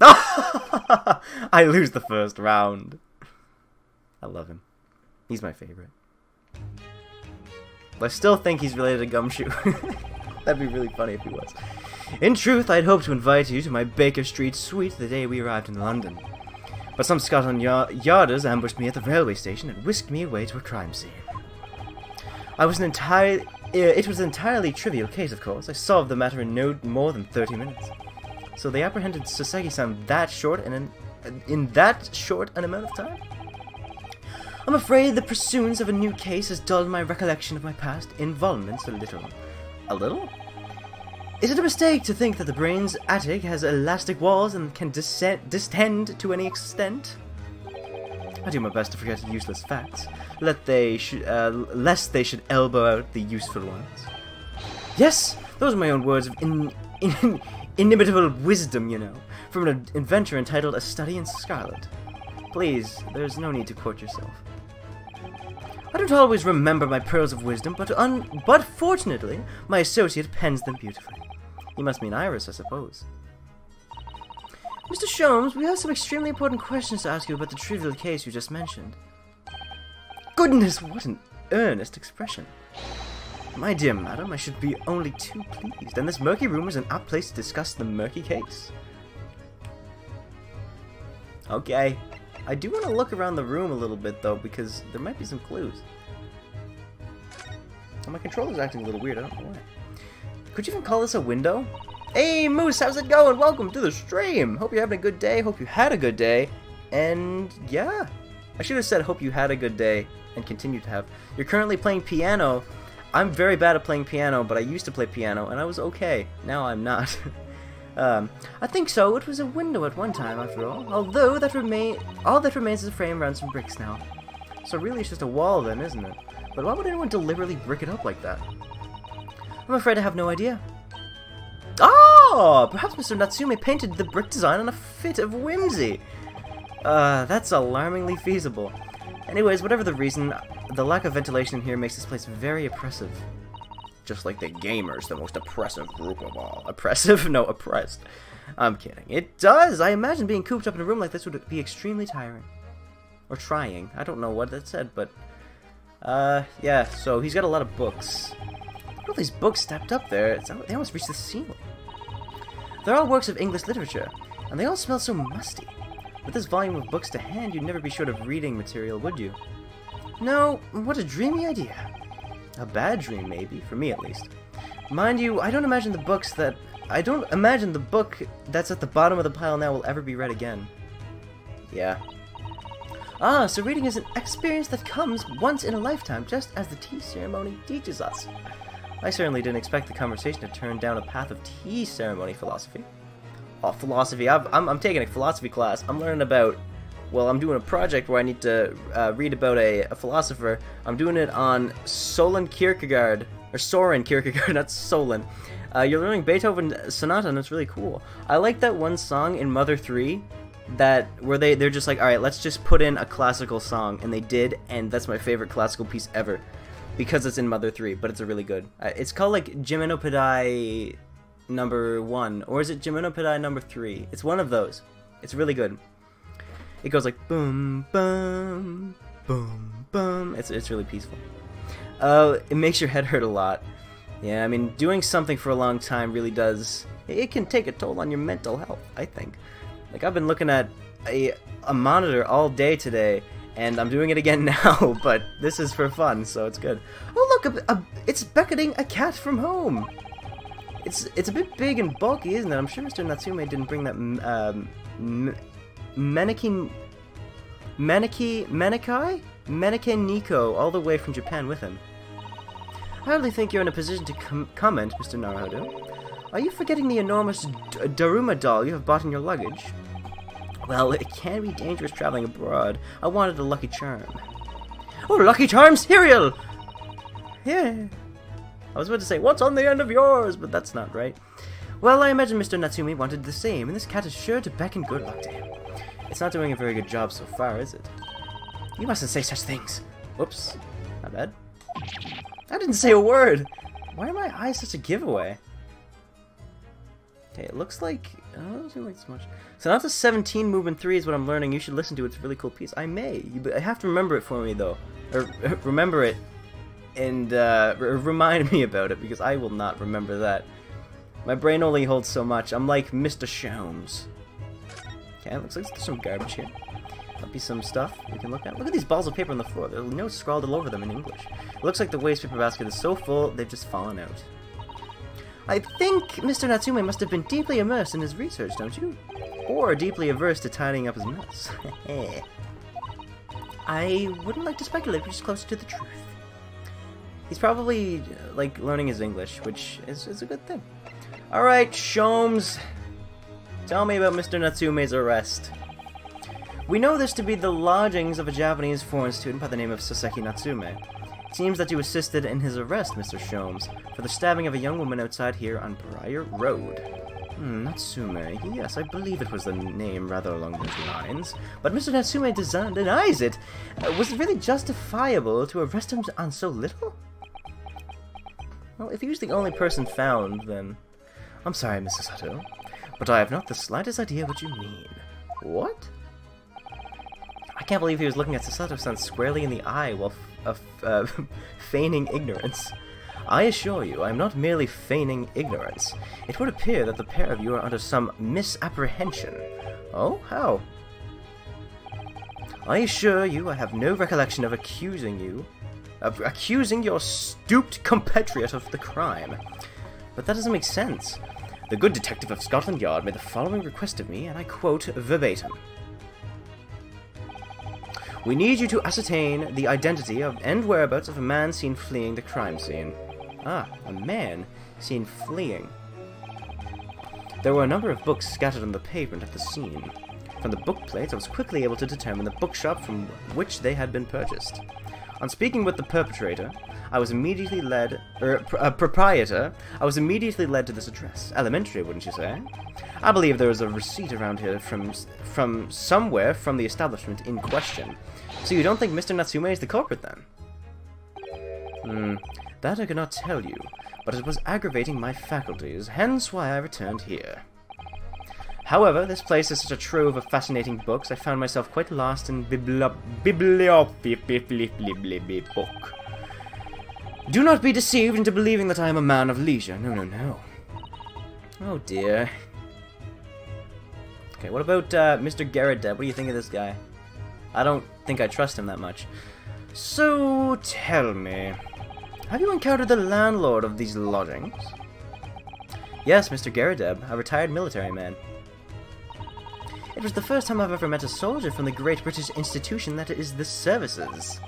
I lose the first round. I love him. He's my favorite. But I still think he's related to Gumshoe. That'd be really funny if he was. In truth, I'd hoped to invite you to my Baker Street suite the day we arrived in London. But some Scotland Yarders ambushed me at the railway station and whisked me away to a crime scene. It was an entirely trivial case, of course. I solved the matter in no more than 30 minutes. So they apprehended Soseki-san that short and in that short an amount of time? I'm afraid the pursuance of a new case has dulled my recollection of my past involvements a little. A little? Is it a mistake to think that the brain's attic has elastic walls and can distend to any extent? I do my best to forget useless facts, lest they should elbow out the useful ones. Yes, those are my own words of inimitable wisdom, you know, from an adventure entitled A Study in Scarlet. Please, there's no need to quote yourself. I don't always remember my pearls of wisdom, but fortunately, my associate pens them beautifully. You must mean Iris, I suppose. Mr. Sholmes, we have some extremely important questions to ask you about the trivial case you just mentioned. Goodness, what an earnest expression. My dear madam, I should be only too pleased, and this murky room is an apt place to discuss the murky case. Okay. I do want to look around the room a little bit, though, because there might be some clues. Oh, my controller's acting a little weird, I don't know why. Could you even call this a window? Hey, Moose, how's it going? Welcome to the stream! Hope you're having a good day, hope you had a good day, and yeah. I should have said hope you had a good day, and continue to have. You're currently playing piano. I'm very bad at playing piano, but I used to play piano, and I was okay. Now I'm not. I think so. It was a window at one time, after all. Although, all that remains is a frame around some bricks now. So really, it's just a wall then, isn't it? But why would anyone deliberately brick it up like that? I'm afraid I have no idea. Oh! Perhaps Mr. Natsume painted the brick design in a fit of whimsy. That's alarmingly feasible. Anyways, whatever the reason, the lack of ventilation here makes this place very oppressive. Just like the gamers, the most oppressive group of all. Oppressive? No, oppressed. I'm kidding. It does! I imagine being cooped up in a room like this would be extremely tiring. Or trying. I don't know what that said, but... yeah, so he's got a lot of books. Look at all these books stacked up there. They almost reach the ceiling. They're all works of English literature, and they all smell so musty. With this volume of books to hand, you'd never be short of reading material, would you? No, what a dreamy idea. A bad dream, maybe, for me at least. Mind you, I don't imagine the book that's at the bottom of the pile now will ever be read again. Yeah. Ah, so reading is an experience that comes once in a lifetime, just as the tea ceremony teaches us. I certainly didn't expect the conversation to turn down a path of tea ceremony philosophy. Oh, philosophy. I'm taking a philosophy class. I'm learning about... Well, I'm doing a project where I need to read about a philosopher. I'm doing it on Soren Kierkegaard, not Solon. You're learning Beethoven sonata, and it's really cool. I like that one song in Mother 3 that where they're just like, all right, let's just put in a classical song, and they did, and that's my favorite classical piece ever, because it's in Mother 3, but it's a really good. It's called like Jimeno Padai number 1, or is it Jimeno Padai number 3? It's one of those. It's really good. It goes like boom, boom, boom, boom. It's really peaceful. It makes your head hurt a lot. Yeah, I mean, doing something for a long time really does. It can take a toll on your mental health, I think. Like, I've been looking at a monitor all day today, and I'm doing it again now, but this is for fun, so it's good. Oh, look, it's beckoning a cat from home! It's a bit big and bulky, isn't it? I'm sure Mr. Natsume didn't bring that, Maneki Niko all the way from Japan with him. I hardly think you're in a position to comment, Mr. Naruhodo. Are you forgetting the enormous Daruma doll you have bought in your luggage? Well, it can be dangerous traveling abroad. I wanted a lucky charm. Oh, lucky charm cereal! Yeah. I was about to say, what's on the end of yours? But that's not right. Well, I imagine Mr. Natsume wanted the same, and this cat is sure to beckon good luck to him. It's not doing a very good job so far, is it? You mustn't say such things. Whoops. Not bad. I didn't say a word! Why are my eyes such a giveaway? Okay, it looks like... I don't seem like it's much. So now it's a 17 movement 3 is what I'm learning. You should listen to it. It's a really cool piece. I may. I have to remember it for me, though. Or remember it and remind me about it, because I will not remember that. My brain only holds so much. I'm like Mr. Sholmes. Okay, it looks like there's some garbage here. That'll be some stuff we can look at. Look at these balls of paper on the floor. There are notes scrawled all over them in English. It looks like the waste paper basket is so full, they've just fallen out. I think Mr. Natsume must have been deeply immersed in his research, don't you? Or deeply averse to tidying up his mess. I wouldn't like to speculate, but he's closer to the truth. He's probably, like, learning his English, which is a good thing. Alright, Sholmes, tell me about Mr. Natsume's arrest. We know this to be the lodgings of a Japanese foreign student by the name of Soseki Natsume. Seems that you assisted in his arrest, Mr. Sholmes, for the stabbing of a young woman outside here on Briar Road. Natsume, yes, I believe it was the name rather along those lines. But Mr. Natsume denies it! Was it really justifiable to arrest him on so little? Well, if he was the only person found, then... I'm sorry, Mrs. Sato, but I have not the slightest idea what you mean. What? I can't believe he was looking at Sasato-san squarely in the eye while feigning ignorance. I assure you, I am not merely feigning ignorance. It would appear that the pair of you are under some misapprehension. Oh? How? I assure you, I have no recollection of accusing your stooped compatriot of the crime. But that doesn't make sense. The good detective of Scotland Yard made the following request of me, and I quote verbatim. We need you to ascertain the identity and whereabouts of a man seen fleeing the crime scene. Ah, a man seen fleeing. There were a number of books scattered on the pavement at the scene. From the book plates, I was quickly able to determine the bookshop from which they had been purchased. On speaking with the perpetrator, I was immediately led... proprietor, I was immediately led to this address. Elementary, wouldn't you say? I believe there is a receipt around here from somewhere from the establishment in question. So you don't think Mr. Natsume is the culprit, then? That I could not tell you, but it was aggravating my faculties, hence why I returned here. However, this place is such a trove of fascinating books, I found myself quite lost in bibliobook. Do not be deceived into believing that I am a man of leisure. No, no, no. Oh, dear. Okay, what about Mr. Garrideb? What do you think of this guy? I don't think I trust him that much. So, tell me. Have you encountered the landlord of these lodgings? Yes, Mr. Garrideb, a retired military man. It was the first time I've ever met a soldier from the great British institution that is the services.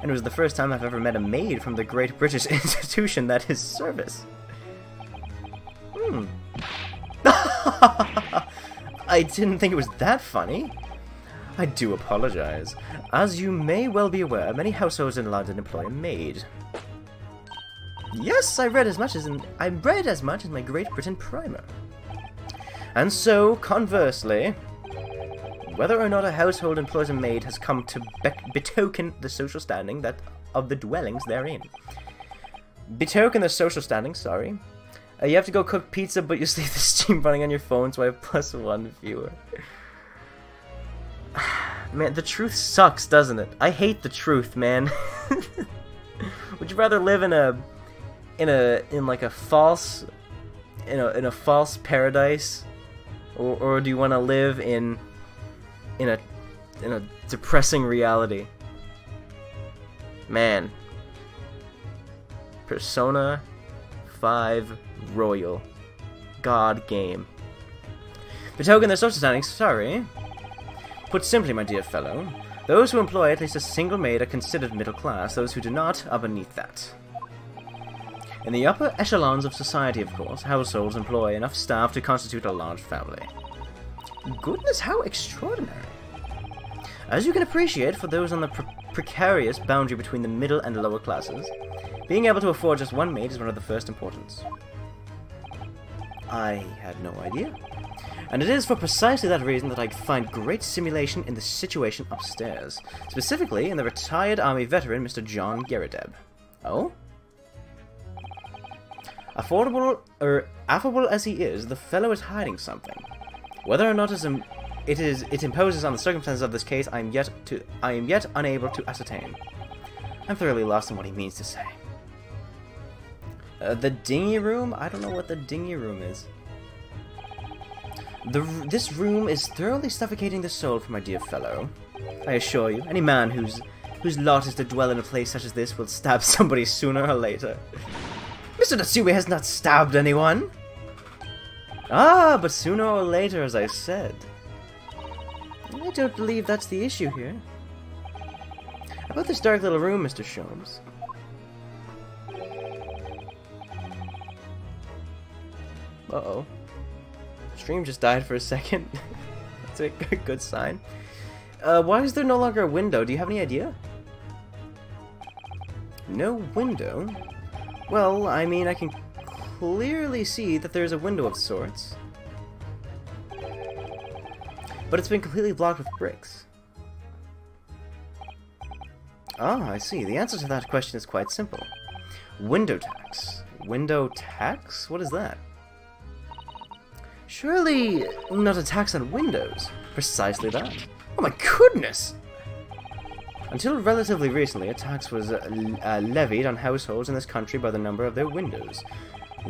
And it was the first time I've ever met a maid from the great British institution that is service. I didn't think it was that funny. I do apologize. As you may well be aware, many households in London employ a maid. Yes, I read as much as my Great Britain primer. And so, conversely, Whether or not a household employs a maid has come to betoken the social standing that of the dwellings therein. Betoken the social standing, sorry. You have to go cook pizza, but you see the steam running on your phone, so I have +1 viewer. Man, the truth sucks, doesn't it? I hate the truth, man. Would you rather live in a false paradise, or do you want to live in a depressing reality? Man. Persona 5 Royal. God game. Betoken their social standings, sorry. Put simply, my dear fellow, those who employ at least a single maid are considered middle class, those who do not are beneath that. In the upper echelons of society, of course, households employ enough staff to constitute a large family. Goodness, how extraordinary! As you can appreciate, for those on the precarious boundary between the middle and lower classes, being able to afford just one maid is one of the first importance. I had no idea. And it is for precisely that reason that I find great simulation in the situation upstairs, specifically in the retired army veteran Mr. John Garrideb. Oh? Affable as he is, the fellow is hiding something. Whether or not it imposes on the circumstances of this case, I am yet unable to ascertain. I'm thoroughly lost in what he means to say. The dinghy room? I don't know what the dinghy room is. This room is thoroughly suffocating the soul for my dear fellow. I assure you, any man whose lot is to dwell in a place such as this will stab somebody sooner or later. Mr. Natsume has not stabbed anyone! Ah, but sooner or later, as I said. I don't believe that's the issue here. About this dark little room, Mr. Sholmes. Uh-oh. Stream just died for a second. That's a good sign. Why is there no longer a window? Do you have any idea? No window? Well, I mean, I can clearly see that there's a window of sorts. But it's been completely blocked with bricks. Ah, I see. The answer to that question is quite simple. Window tax. Window tax? What is that? Surely not a tax on windows. Precisely that. Oh my goodness! Until relatively recently, a tax was levied on households in this country by the number of their windows.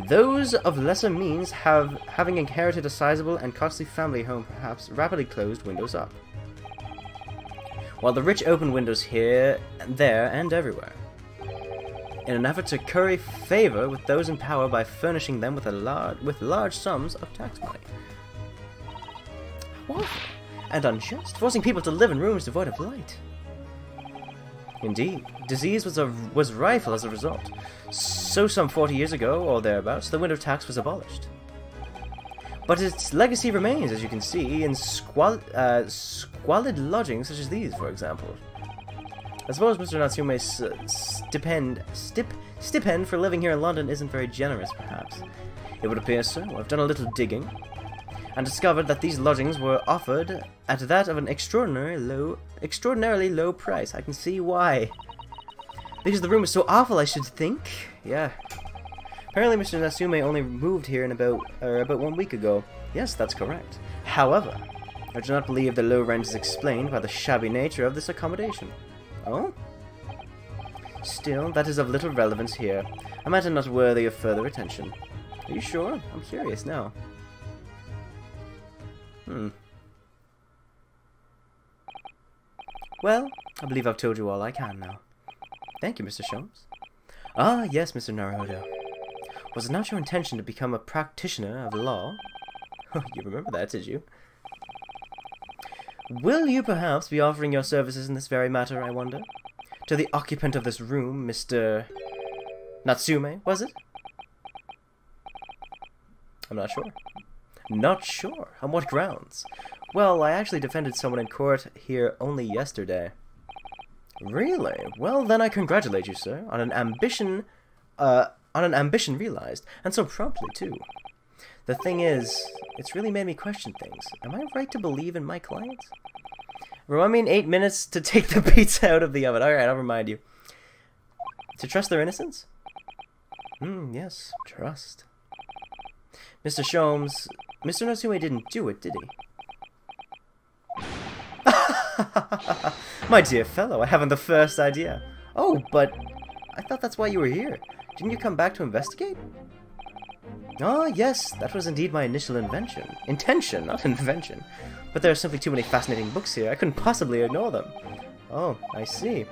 Those of lesser means having inherited a sizable and costly family home perhaps rapidly closed windows up. While the rich open windows here, there, and everywhere. In an effort to curry favor with those in power by furnishing them with large sums of tax money. How awful and unjust, forcing people to live in rooms devoid of light. Indeed, disease was rife as a result. So some 40 years ago, or thereabouts, the window tax was abolished. But its legacy remains, as you can see, in squalid lodgings such as these, for example. I suppose Mr. Natsume's stipend for living here in London isn't very generous, perhaps. It would appear so. I've done a little digging, and discovered that these lodgings were offered at that of an extraordinarily low price. I can see why. Because the room is so awful, I should think. Yeah. Apparently, Mr. Natsume only moved here in about 1 week ago. Yes, that's correct. However, I do not believe the low rent is explained by the shabby nature of this accommodation. Oh? Still, that is of little relevance here. A matter not worthy of further attention. Are you sure? I'm curious now. Hmm. Well, I believe I've told you all I can now. Thank you, Mr. Sholmes. Ah, yes, Mr. Naruhodo. Was it not your intention to become a practitioner of law? Oh, you remember that, did you? Will you perhaps be offering your services in this very matter, I wonder? To the occupant of this room, Mr. Natsume, was it? I'm not sure. Not sure? On what grounds? Well, I actually defended someone in court here only yesterday. Really? Well, then I congratulate you, sir, on an ambition realized, and so promptly, too. The thing is, it's really made me question things. Am I right to believe in my clients? Remind me in 8 minutes to take the pizza out of the oven. Alright, I'll remind you. To trust their innocence? Yes, trust. Mr. Sholmes, Mr. Natsume didn't do it, did he? My dear fellow, I haven't the first idea. Oh, but I thought that's why you were here. Didn't you come back to investigate? Ah, yes, that was indeed my initial intention, not invention. But there are simply too many fascinating books here. I couldn't possibly ignore them. Oh, I see.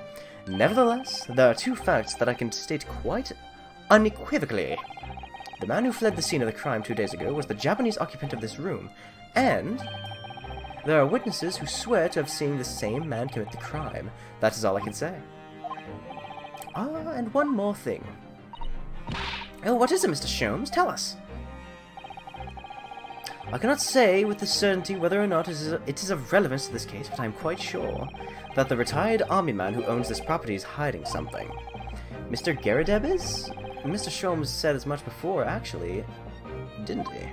Nevertheless, there are two facts that I can state quite unequivocally. The man who fled the scene of the crime 2 days ago was the Japanese occupant of this room, and there are witnesses who swear to have seen the same man commit the crime. That is all I can say. Ah, and one more thing. Oh, what is it, Mr. Sholmes? Tell us. I cannot say with certainty whether or not it is of relevance to this case, but I am quite sure that the retired army man who owns this property is hiding something. Mr. Garrideb is? Mr. Sholmes said as much before, actually, didn't he?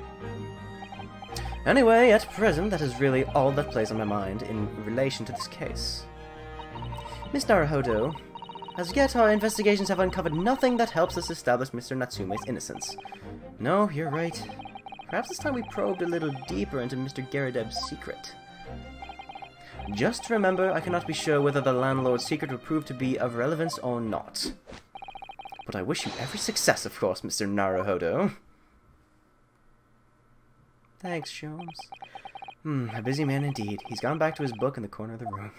Anyway, at present, that is really all that plays on my mind in relation to this case. Miss Naruhodo, as yet our investigations have uncovered nothing that helps us establish Mr. Natsume's innocence. No, you're right. Perhaps this time we probed a little deeper into Mr. Garrideb's secret. Just remember, I cannot be sure whether the landlord's secret will prove to be of relevance or not. But I wish you every success, of course, Mr. Naruhodo. Thanks, Sholmes. A busy man indeed. He's gone back to his book in the corner of the room.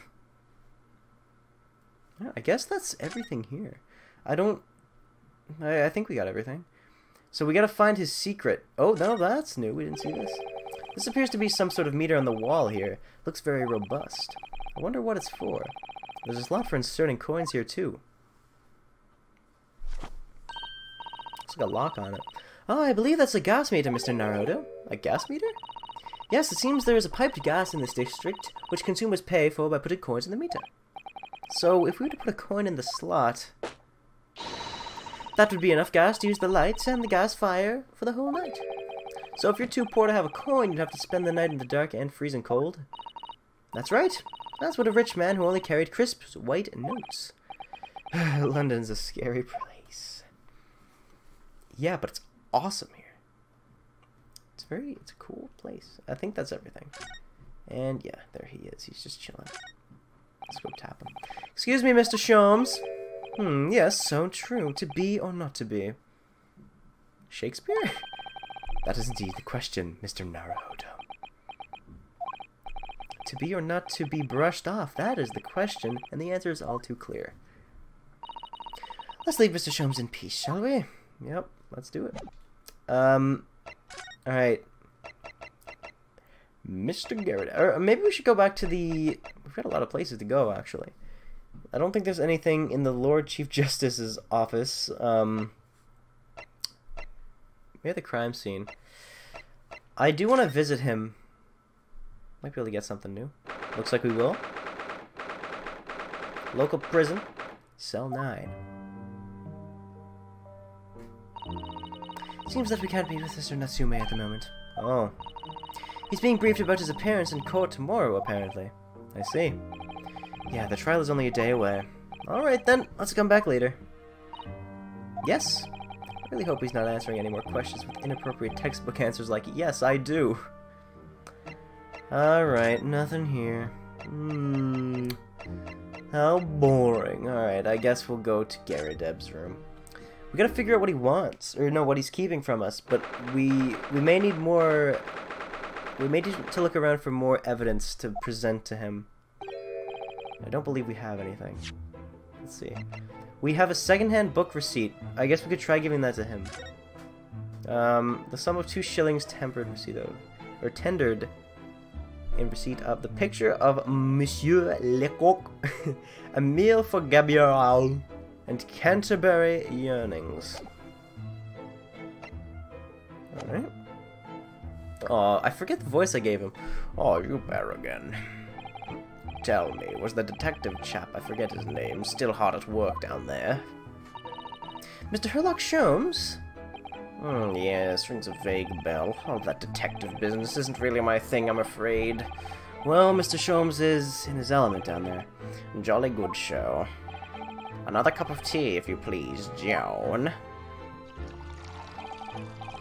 Yeah, I guess that's everything here. I think we got everything. So we gotta find his secret. Oh, no, that's new. We didn't see this. This appears to be some sort of meter on the wall here. Looks very robust. I wonder what it's for. There's a slot for inserting coins here, too. Looks like a lock on it. Oh, I believe that's a gas meter, Mr. Naruhodo. A gas meter? Yes, it seems there is a piped gas in this district, which consumers pay for by putting coins in the meter. So, if we were to put a coin in the slot, that would be enough gas to use the lights and the gas fire for the whole night. So if you're too poor to have a coin, you'd have to spend the night in the dark and freezing cold. That's right. That's what a rich man who only carried crisp white notes. London's a scary place. Yeah, but it's awesome here. It's a cool place. I think that's everything. And yeah, there he is. He's just chilling. Let's go tap him. Excuse me, Mr. Sholmes. Yes, so true. To be or not to be. Shakespeare? That is indeed the question, Mr. Naruhodo. To be or not to be brushed off, that is the question, and the answer is all too clear. Let's leave Mr. Sholmes in peace, shall we? Yep, let's do it. Alright. Mr. Garrideb. Or maybe we should go back to the... We've got a lot of places to go, actually. I don't think there's anything in the Lord Chief Justice's office. We have the crime scene. I do want to visit him. Might be able to get something new. Looks like we will. Local prison. Cell 9. Seems that we can't be with Mr. Natsume at the moment. Oh. He's being briefed about his appearance in court tomorrow, apparently. I see. Yeah, the trial is only a day away. Alright then, let's come back later. Yes? I really hope he's not answering any more questions with inappropriate textbook answers like, yes, I do. Alright, nothing here. How boring. Alright, I guess we'll go to Garrideb's room. We gotta figure out what he wants, or no, what he's keeping from us, but we may need more... We may need to look around for more evidence to present to him. I don't believe we have anything. Let's see. We have a secondhand book receipt. I guess we could try giving that to him. The sum of 2 shillings tempered receipt of, or tendered in receipt of the picture of Monsieur Lecoq, a meal for Gabriel, and Canterbury yearnings. Alright. Aw, I forget the voice I gave him. Oh, you bear again. Tell me, was the detective chap, I forget his name, still hard at work down there? Mr. Herlock Sholmes? Hmm, yes, rings a vague bell. Oh, that detective business isn't really my thing, I'm afraid. Well, Mr. Sholmes is in his element down there. Jolly good show. Another cup of tea, if you please, Joan.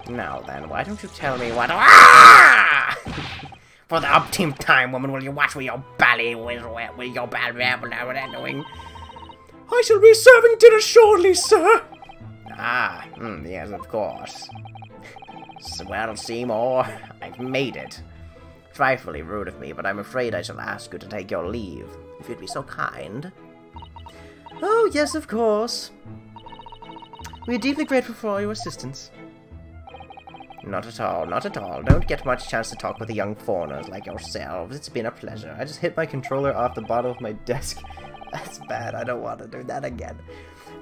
Now then, why don't you tell me what... Ah! For the umpteenth time, woman, will you watch with your belly with your belly doing? I shall be serving dinner shortly, sir. Ah, yes, of course. Well, Seymour, I've made it. Trifully rude of me, but I'm afraid I shall ask you to take your leave, if you'd be so kind. Oh, yes, of course. We are deeply grateful for all your assistance. Not at all, not at all. Don't get much chance to talk with the young fawners like yourselves. It's been a pleasure. I just hit my controller off the bottom of my desk. That's bad. I don't want to do that again.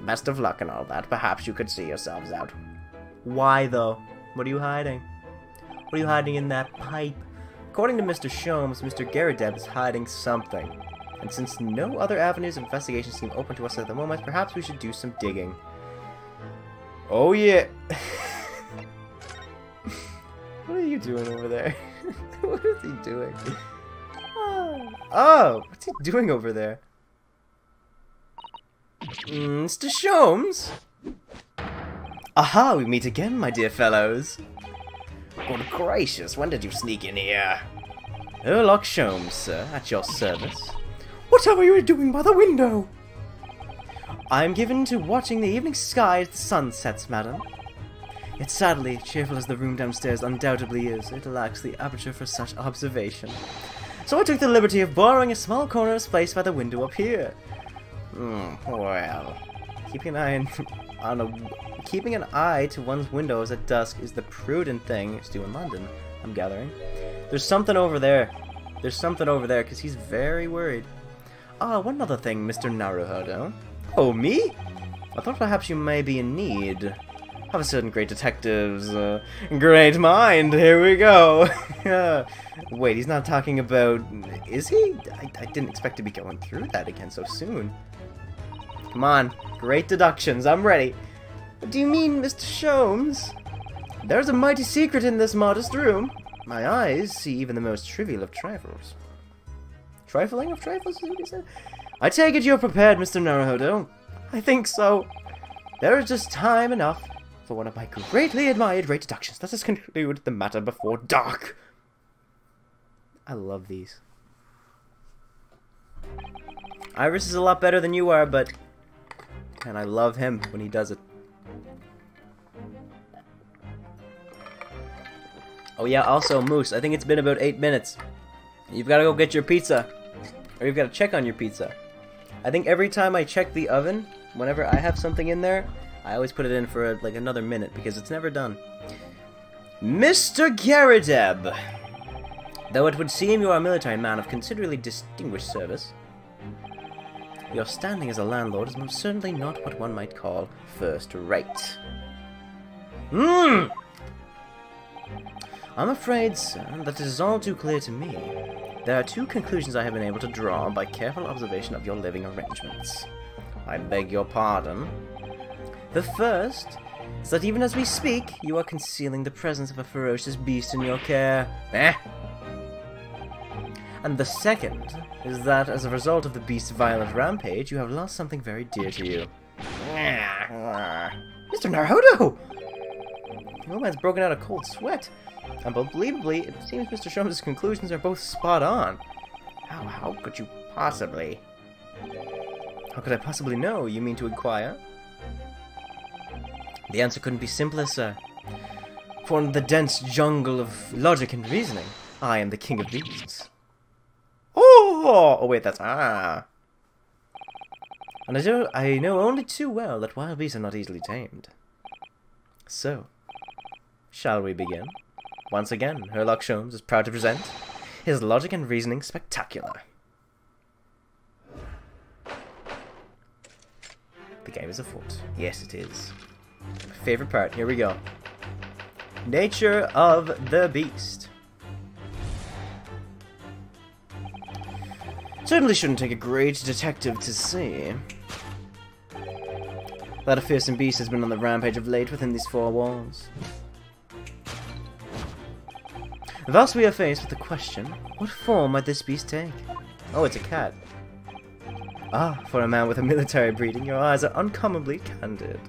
Best of luck and all that. Perhaps you could see yourselves out. Why, though? What are you hiding? What are you hiding in that pipe? According to Mr. Sholmes, Mr. Garrideb is hiding something. And since no other avenues of investigation seem open to us at the moment, perhaps we should do some digging. Oh, yeah. What are you doing over there? What is he doing? Oh, what's he doing over there? Mr. Sholmes! Aha, we meet again, my dear fellows. Good gracious, when did you sneak in here? Herlock Sholmes, sir, at your service. Whatever you were doing by the window? I am given to watching the evening sky as the sun sets, madam. Yet sadly, cheerful as the room downstairs undoubtedly is, it lacks the aperture for such observation. So I took the liberty of borrowing a small corner of space by the window up here. Well, keeping an eye to one's windows at dusk is the prudent thing to do in London, I'm gathering. There's something over there. There's something over there, because he's very worried. Ah, one other thing, Mr. Naruhodo. Oh, me? I thought perhaps you may be in need. Have a certain great detective's great mind. Here we go. Wait, he's not talking about... Is he? I didn't expect to be going through that again so soon. Come on. Great deductions. I'm ready. What do you mean, Mr. Sholmes? There's a mighty secret in this modest room. My eyes see even the most trivial of trifles. Trifling of trifles is what he said? I take it you're prepared, Mr. Naruhodo. I think so. There is just time enough. One of my greatly admired great deductions. Let us conclude the matter before dark. I love these. Iris is a lot better than you are, but... And I love him when he does it. Oh yeah, also, Moose, I think it's been about 8 minutes. You've got to go get your pizza. Or you've got to check on your pizza. I think every time I check the oven, whenever I have something in there, I always put it in for, like, another minute, because it's never done. Mr. Garrideb! Though it would seem you are a military man of considerably distinguished service, your standing as a landlord is most certainly not what one might call first-rate. I'm afraid, sir, that it is all too clear to me. There are two conclusions I have been able to draw by careful observation of your living arrangements. I beg your pardon. The first is that even as we speak, you are concealing the presence of a ferocious beast in your care. Eh? And the second is that as a result of the beast's violent rampage, you have lost something very dear to you. Mr. Naruhodo! The old man's broken out a cold sweat. Unbelievably, it seems Mr. Sholmes' conclusions are both spot on. How could you possibly... How could I possibly know? You mean to inquire? The answer couldn't be simpler, sir. For in the dense jungle of logic and reasoning, I am the king of beasts. Oh wait, that's... Ah! And I know only too well that wild beasts are not easily tamed. So, shall we begin? Once again, Herlock Sholmes is proud to present his logic and reasoning spectacular. The game is afoot. Yes, it is. Favorite part, here we go. Nature of the beast. Certainly shouldn't take a great detective to see That a fearsome beast has been on the rampage of late within these four walls. Thus we are faced with the question, what form might this beast take? Oh, it's a cat. Ah, for a man with a military breeding, your eyes are uncommonly candid.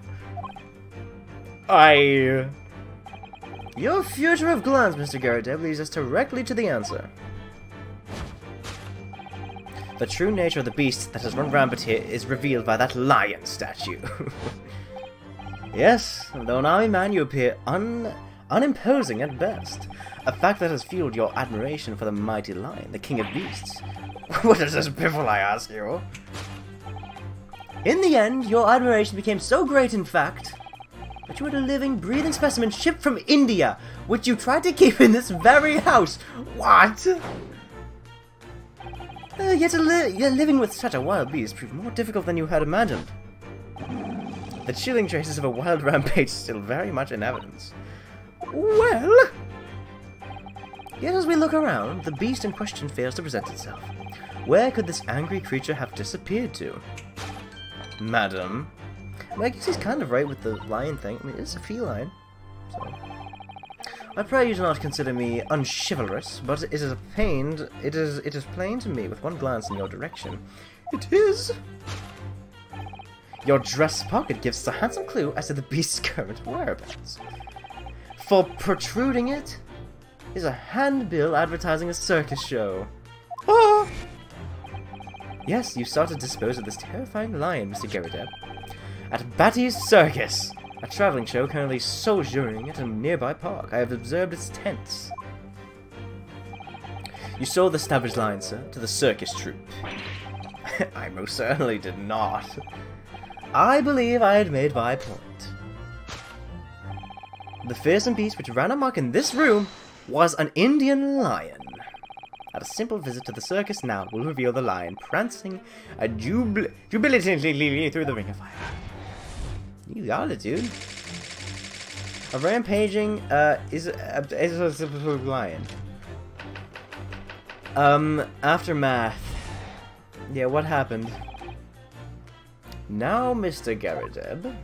Your future of glance, Mr. Garrideb, leads us directly to the answer. The true nature of the beast that has run rampant here is revealed by that lion statue. Yes, though an army man, you appear unimposing at best. A fact that has fueled your admiration for the mighty lion, the king of beasts. What is this piffle, I ask you? In the end, your admiration became so great, in fact, that you had a living, breathing specimen shipped from India, which you tried to keep in this very house. What? Yet living with such a wild beast proved more difficult than you had imagined. The chilling traces of a wild rampage still very much in evidence. Well, yet as we look around, the beast in question fails to present itself. Where could this angry creature have disappeared to? Madam. I guess he's kind of right with the lion thing. I mean, it's a feline. So. I pray you do not consider me unchivalrous, but it is plain to me with one glance in your direction. It is! Your dress pocket gives us a handsome clue as to the beast's current whereabouts. For protruding it is a handbill advertising a circus show. Ah! Yes, you sought to dispose of this terrifying lion, Mr. Garrideb. At Batty's Circus, a traveling show currently sojourning at a nearby park. I have observed its tents. You sold the savage lion, sir, to the circus troupe. I most certainly did not. I believe I had made my point. The fearsome beast which ran amok in this room was an Indian lion. At a simple visit to the circus now will reveal the lion prancing jubilantly through the ring of fire. You got it, dude. A rampaging is a lion. Aftermath. Yeah, what happened? Now, Mr. Garrideb,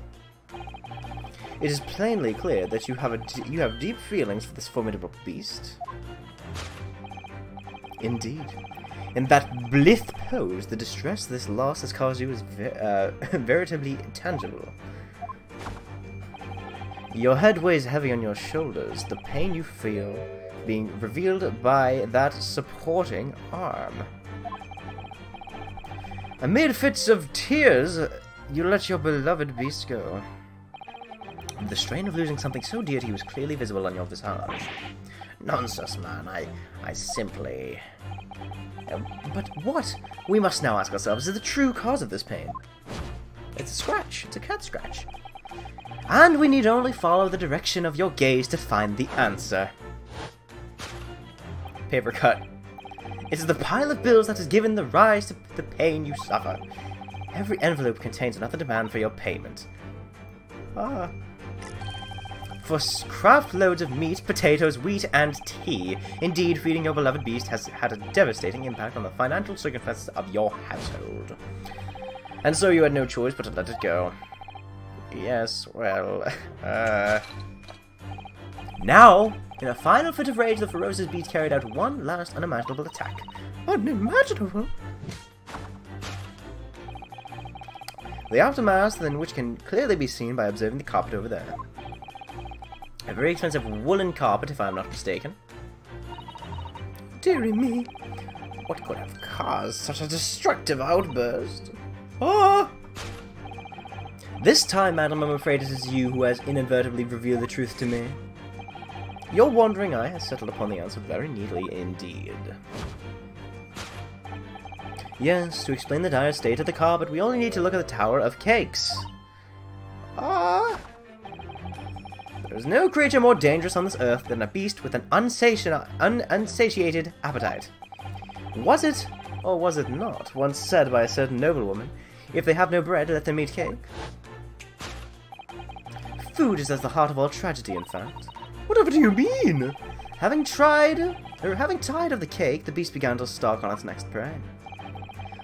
it is plainly clear that you have deep feelings for this formidable beast. Indeed. In that blithe pose, the distress this loss has caused you is veritably tangible. Your head weighs heavy on your shoulders, the pain you feel being revealed by that supporting arm. Amid fits of tears, you let your beloved beast go. The strain of losing something so dear to you is clearly visible on your visage. Nonsense, man, I simply... but what, we must now ask ourselves, is the true cause of this pain? It's a scratch, it's a cat scratch. And we need only follow the direction of your gaze to find the answer. Paper cut. It is the pile of bills that has given the rise to the pain you suffer. Every envelope contains another demand for your payment. Ah. For craft loads of meat, potatoes, wheat, and tea. Indeed, feeding your beloved beast has had a devastating impact on the financial circumstances of your household. And so you had no choice but to let it go. Yes, well, Now, in a final fit of rage, the ferocious beast carried out one last unimaginable attack. Unimaginable? The aftermath, then, which can clearly be seen by observing the carpet over there. A very expensive woolen carpet, if I'm not mistaken. Dearie me, what could have caused such a destructive outburst? Ah! This time, madam, I'm afraid it is you who has inadvertently revealed the truth to me. Your wandering eye has settled upon the answer very neatly indeed. Yes, to explain the dire state of the carpet, we only need to look at the Tower of Cakes. Ah! There is no creature more dangerous on this earth than a beast with an unsatiated appetite. Was it, or was it not, once said by a certain noblewoman, if they have no bread, let them eat cake? Food is at the heart of all tragedy, in fact. Whatever do you mean? Having tired of the cake, the beast began to stalk on its next prey.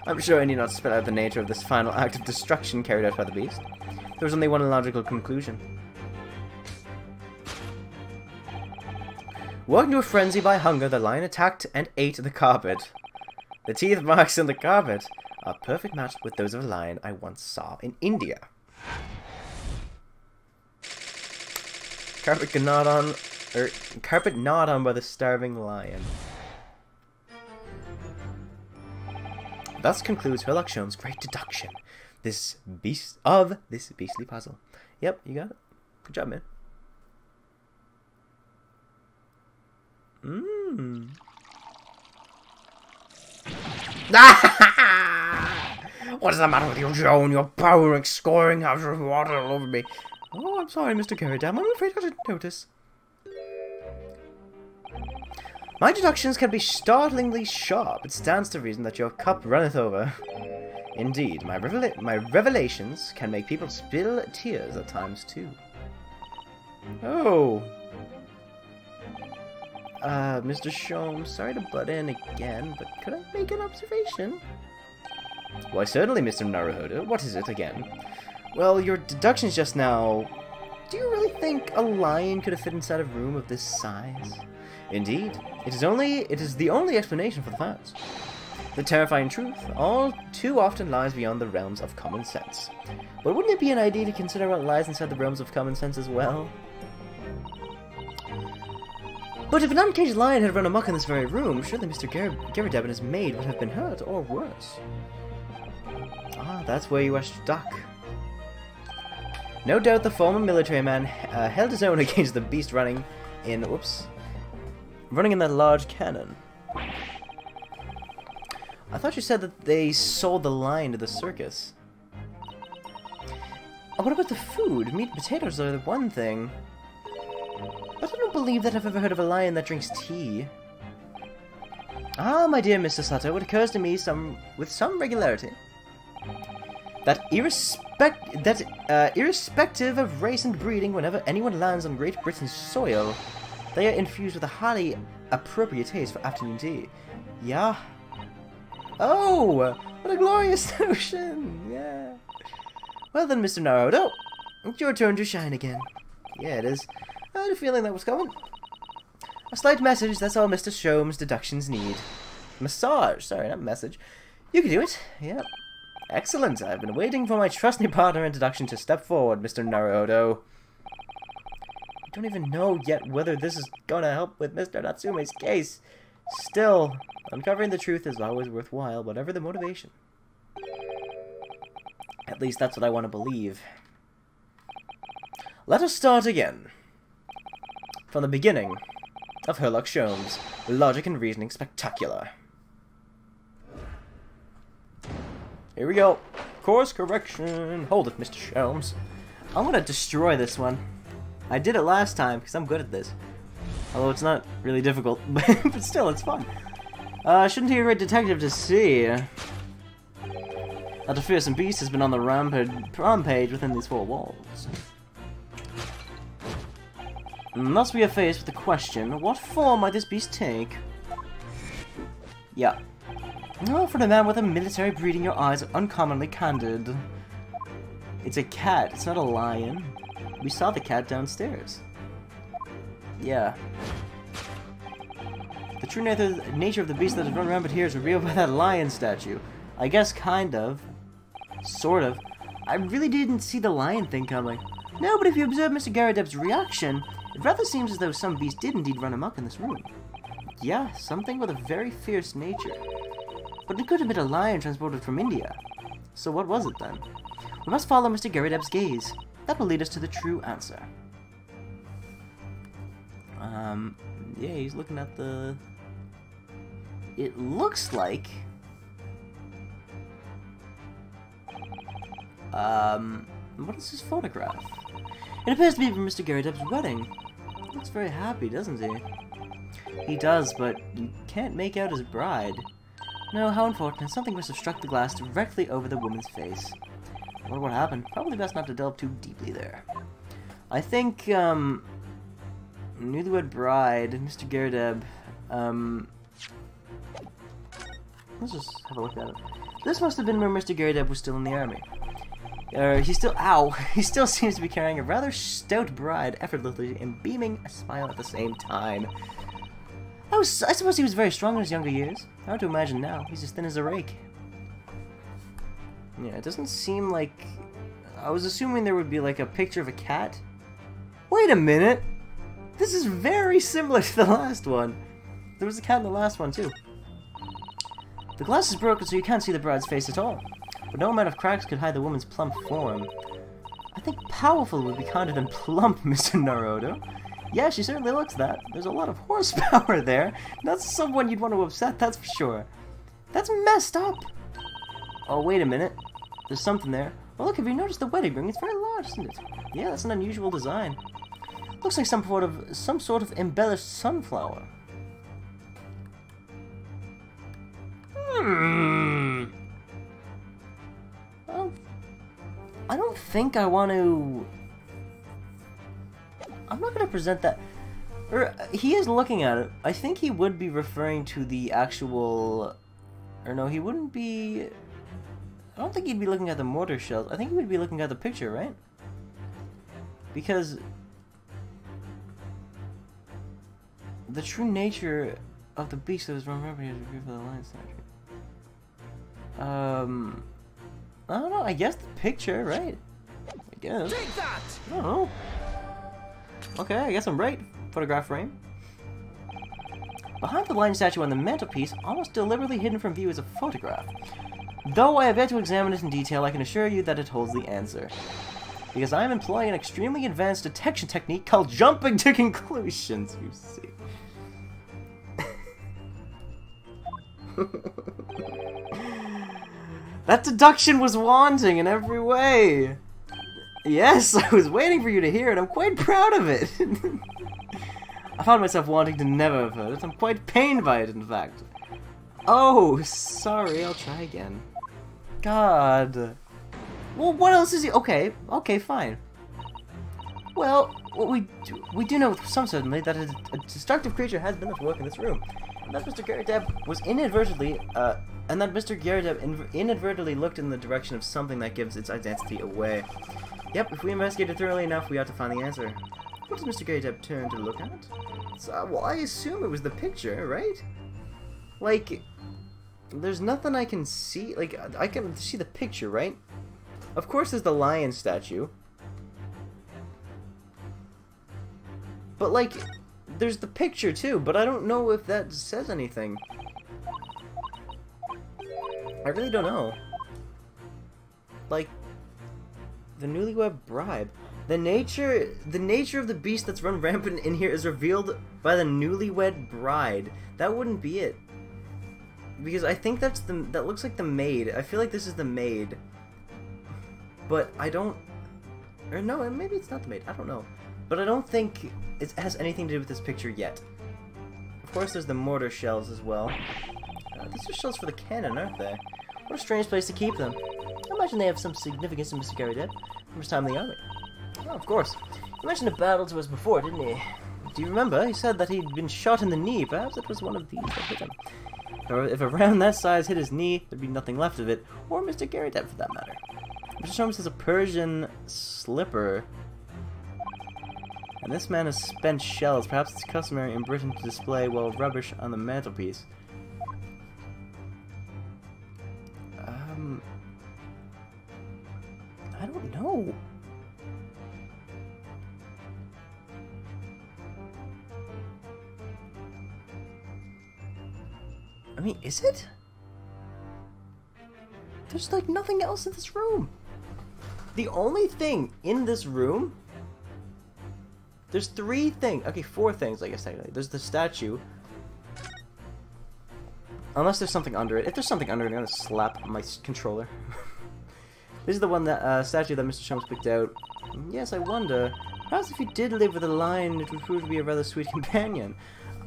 I'm sure I need not spell out the nature of this final act of destruction carried out by the beast. There was only one logical conclusion. Worked to a frenzy by hunger, the lion attacked and ate the carpet. The teeth marks on the carpet are a perfect match with those of a lion I once saw in India. Carpet gnawed on by the starving lion. Thus concludes Herlock Sholmes' great deduction. This beastly puzzle. Yep, you got it. Good job, man. Mmm. What is the matter with you, Joan? Your powering scoring house of water all over me. Oh, I'm sorry, Mr. Garrideb. I'm afraid I didn't notice. My deductions can be startlingly sharp. It stands to reason that your cup runneth over. Indeed, my revelations can make people spill tears at times, too. Oh. Mr. Sholmes, sorry to butt in again, but could I make an observation? Why, certainly, Mr. Naruhodo. What is it again? Well, your deductions just now... Do you really think a lion could have fit inside a room of this size? Indeed, it is the only explanation for the facts. The terrifying truth all too often lies beyond the realms of common sense. But wouldn't it be an idea to consider what lies inside the realms of common sense as well? But if an uncaged lion had run amok in this very room, surely Mr. Garrideb and his maid would have been hurt, or worse. Ah, that's where you are stuck. No doubt the former military man held his own against the beast running in that large cannon. I thought you said that they sold the lion to the circus. Oh, what about the food? Meat and potatoes are the one thing. But I don't believe that I've ever heard of a lion that drinks tea. Ah, my dear Mr. Sato, it occurs to me with some regularity that irrespective of race and breeding, whenever anyone lands on Great Britain's soil, they are infused with a highly appropriate taste for afternoon tea. Yeah. Oh, what a glorious notion! Yeah. Well then, Mr. Naruhodo, it's your turn to shine again. Yeah, it is. I had a feeling that was coming. A slight message, that's all Mr. Sholmes' deductions need. Massage, sorry, not message. You can do it. Yep. Yeah. Excellent, I've been waiting for my trusty partner in deduction to step forward, Mr. Naruhodo. I don't even know yet whether this is gonna help with Mr. Natsume's case. Still, uncovering the truth is always worthwhile, whatever the motivation. At least that's what I want to believe. Let us start again. From the beginning of Herlock Sholmes' Logic and Reasoning Spectacular. Here we go. Course correction. Hold it, Mr. Sholmes. I'm gonna destroy this one. I did it last time because I'm good at this. Although it's not really difficult, but still, it's fun. Shouldn't he read detective to see that a fearsome beast has been on the rampage within these four walls? And thus we are faced with the question, what form might this beast take? Yeah. No, for the man with a military breeding, your eyes are uncommonly candid. It's a cat, it's not a lion. We saw the cat downstairs. Yeah. The true nature of the beast that has run rampant here is revealed by that lion statue. I guess kind of. Sort of. I really didn't see the lion thing coming. No, but if you observe Mr. Garrideb's reaction, it rather seems as though some beast did indeed run amok in this room. Yeah, something with a very fierce nature. But it could have been a lion transported from India. So what was it then? We must follow Mr. Garrideb's gaze. That will lead us to the true answer. Yeah, he's looking at the... It looks like... What is this photograph? It appears to be from Mr. Garrideb's wedding. He looks very happy, doesn't he? He does, but you can't make out his bride. No, how unfortunate. Something must have struck the glass directly over the woman's face. I wonder what happened. Probably best not to delve too deeply there. I think, newlywed bride, Mr. Garrideb, let's just have a look at it. This must have been when Mr. Garrideb was still in the army. He still seems to be carrying a rather stout bride effortlessly and beaming a smile at the same time. I suppose he was very strong in his younger years. Hard to imagine now. He's as thin as a rake. Yeah, it doesn't seem like... I was assuming there would be like a picture of a cat. Wait a minute! This is very similar to the last one. There was a cat in the last one too. The glass is broken so you can't see the bride's face at all. But no amount of cracks could hide the woman's plump form. I think powerful would be kinder than plump, Mr. Naruhodo. Yeah, she certainly looks that. There's a lot of horsepower there. Not someone you'd want to upset, that's for sure. That's messed up! Oh, wait a minute. There's something there. Well, look, have you noticed the wedding ring? It's very large, isn't it? Yeah, that's an unusual design. Looks like some sort of embellished sunflower. Hmm... I don't think I want to... I'm not going to present that... He is looking at it. I think he would be referring to the actual... Or no, he wouldn't be... I don't think he'd be looking at the mortar shells. I think he would be looking at the picture, right? Because... The true nature of the beast that was remembered is revealed by the lion statue. I don't know, I guess the picture, right? I guess. Take that! I don't know. Okay, I guess I'm right. Photograph frame. Behind the lion statue on the mantelpiece, almost deliberately hidden from view, is a photograph. Though I have yet to examine it in detail, I can assure you that it holds the answer. Because I am employing an extremely advanced detection technique called jumping to conclusions, you see. That deduction was wanting in every way! Yes, I was waiting for you to hear it, I'm quite proud of it! I found myself wanting to never have heard it, I'm quite pained by it, in fact. Oh, sorry, I'll try again. God... Well, what else is he- okay, fine. Well, what we do know with some certainty that a destructive creature has been at work in this room. And that Mr. Garrideb was inadvertently looked in the direction of something that gives its identity away. Yep, if we investigated thoroughly enough, we ought to find the answer. What does Mr. Garrideb turn to look at? Well, I assume it was the picture, right? Like, there's nothing I can see. Like, I can see the picture, right? Of course there's the lion statue. But, like, there's the picture, too, but I don't know if that says anything. I really don't know. Like, the newlywed bribe. The nature of the beast that's run rampant in here is revealed by the newlywed bride. That wouldn't be it. Because I think that looks like the maid. I feel like this is the maid. But I don't... Or no, maybe it's not the maid. I don't know. But I don't think it has anything to do with this picture yet. Of course there's the mortar shells as well. These are shells for the cannon, aren't they? What a strange place to keep them. I imagine they have some significance to Mr. Garrideb from his time in the army. Oh, of course. He mentioned a battle to us before, didn't he? Do you remember? He said that he'd been shot in the knee. Perhaps it was one of these that hit him. Or if a round that size hit his knee, there'd be nothing left of it. Or Mr. Garrideb, for that matter. Mr. Sholmes has a Persian slipper. And this man has spent shells. Perhaps it's customary in Britain to display, well, rubbish on the mantelpiece. I don't know. I mean, is it? There's like nothing else in this room. The only thing in this room... There's three things. Okay, four things, I guess, technically. There's the statue. Unless there's something under it. If there's something under it, I'm gonna slap my controller. This is the one that statue that Mr. Sholmes picked out. Yes, I wonder. Perhaps if you did live with a lion, it would prove to be a rather sweet companion.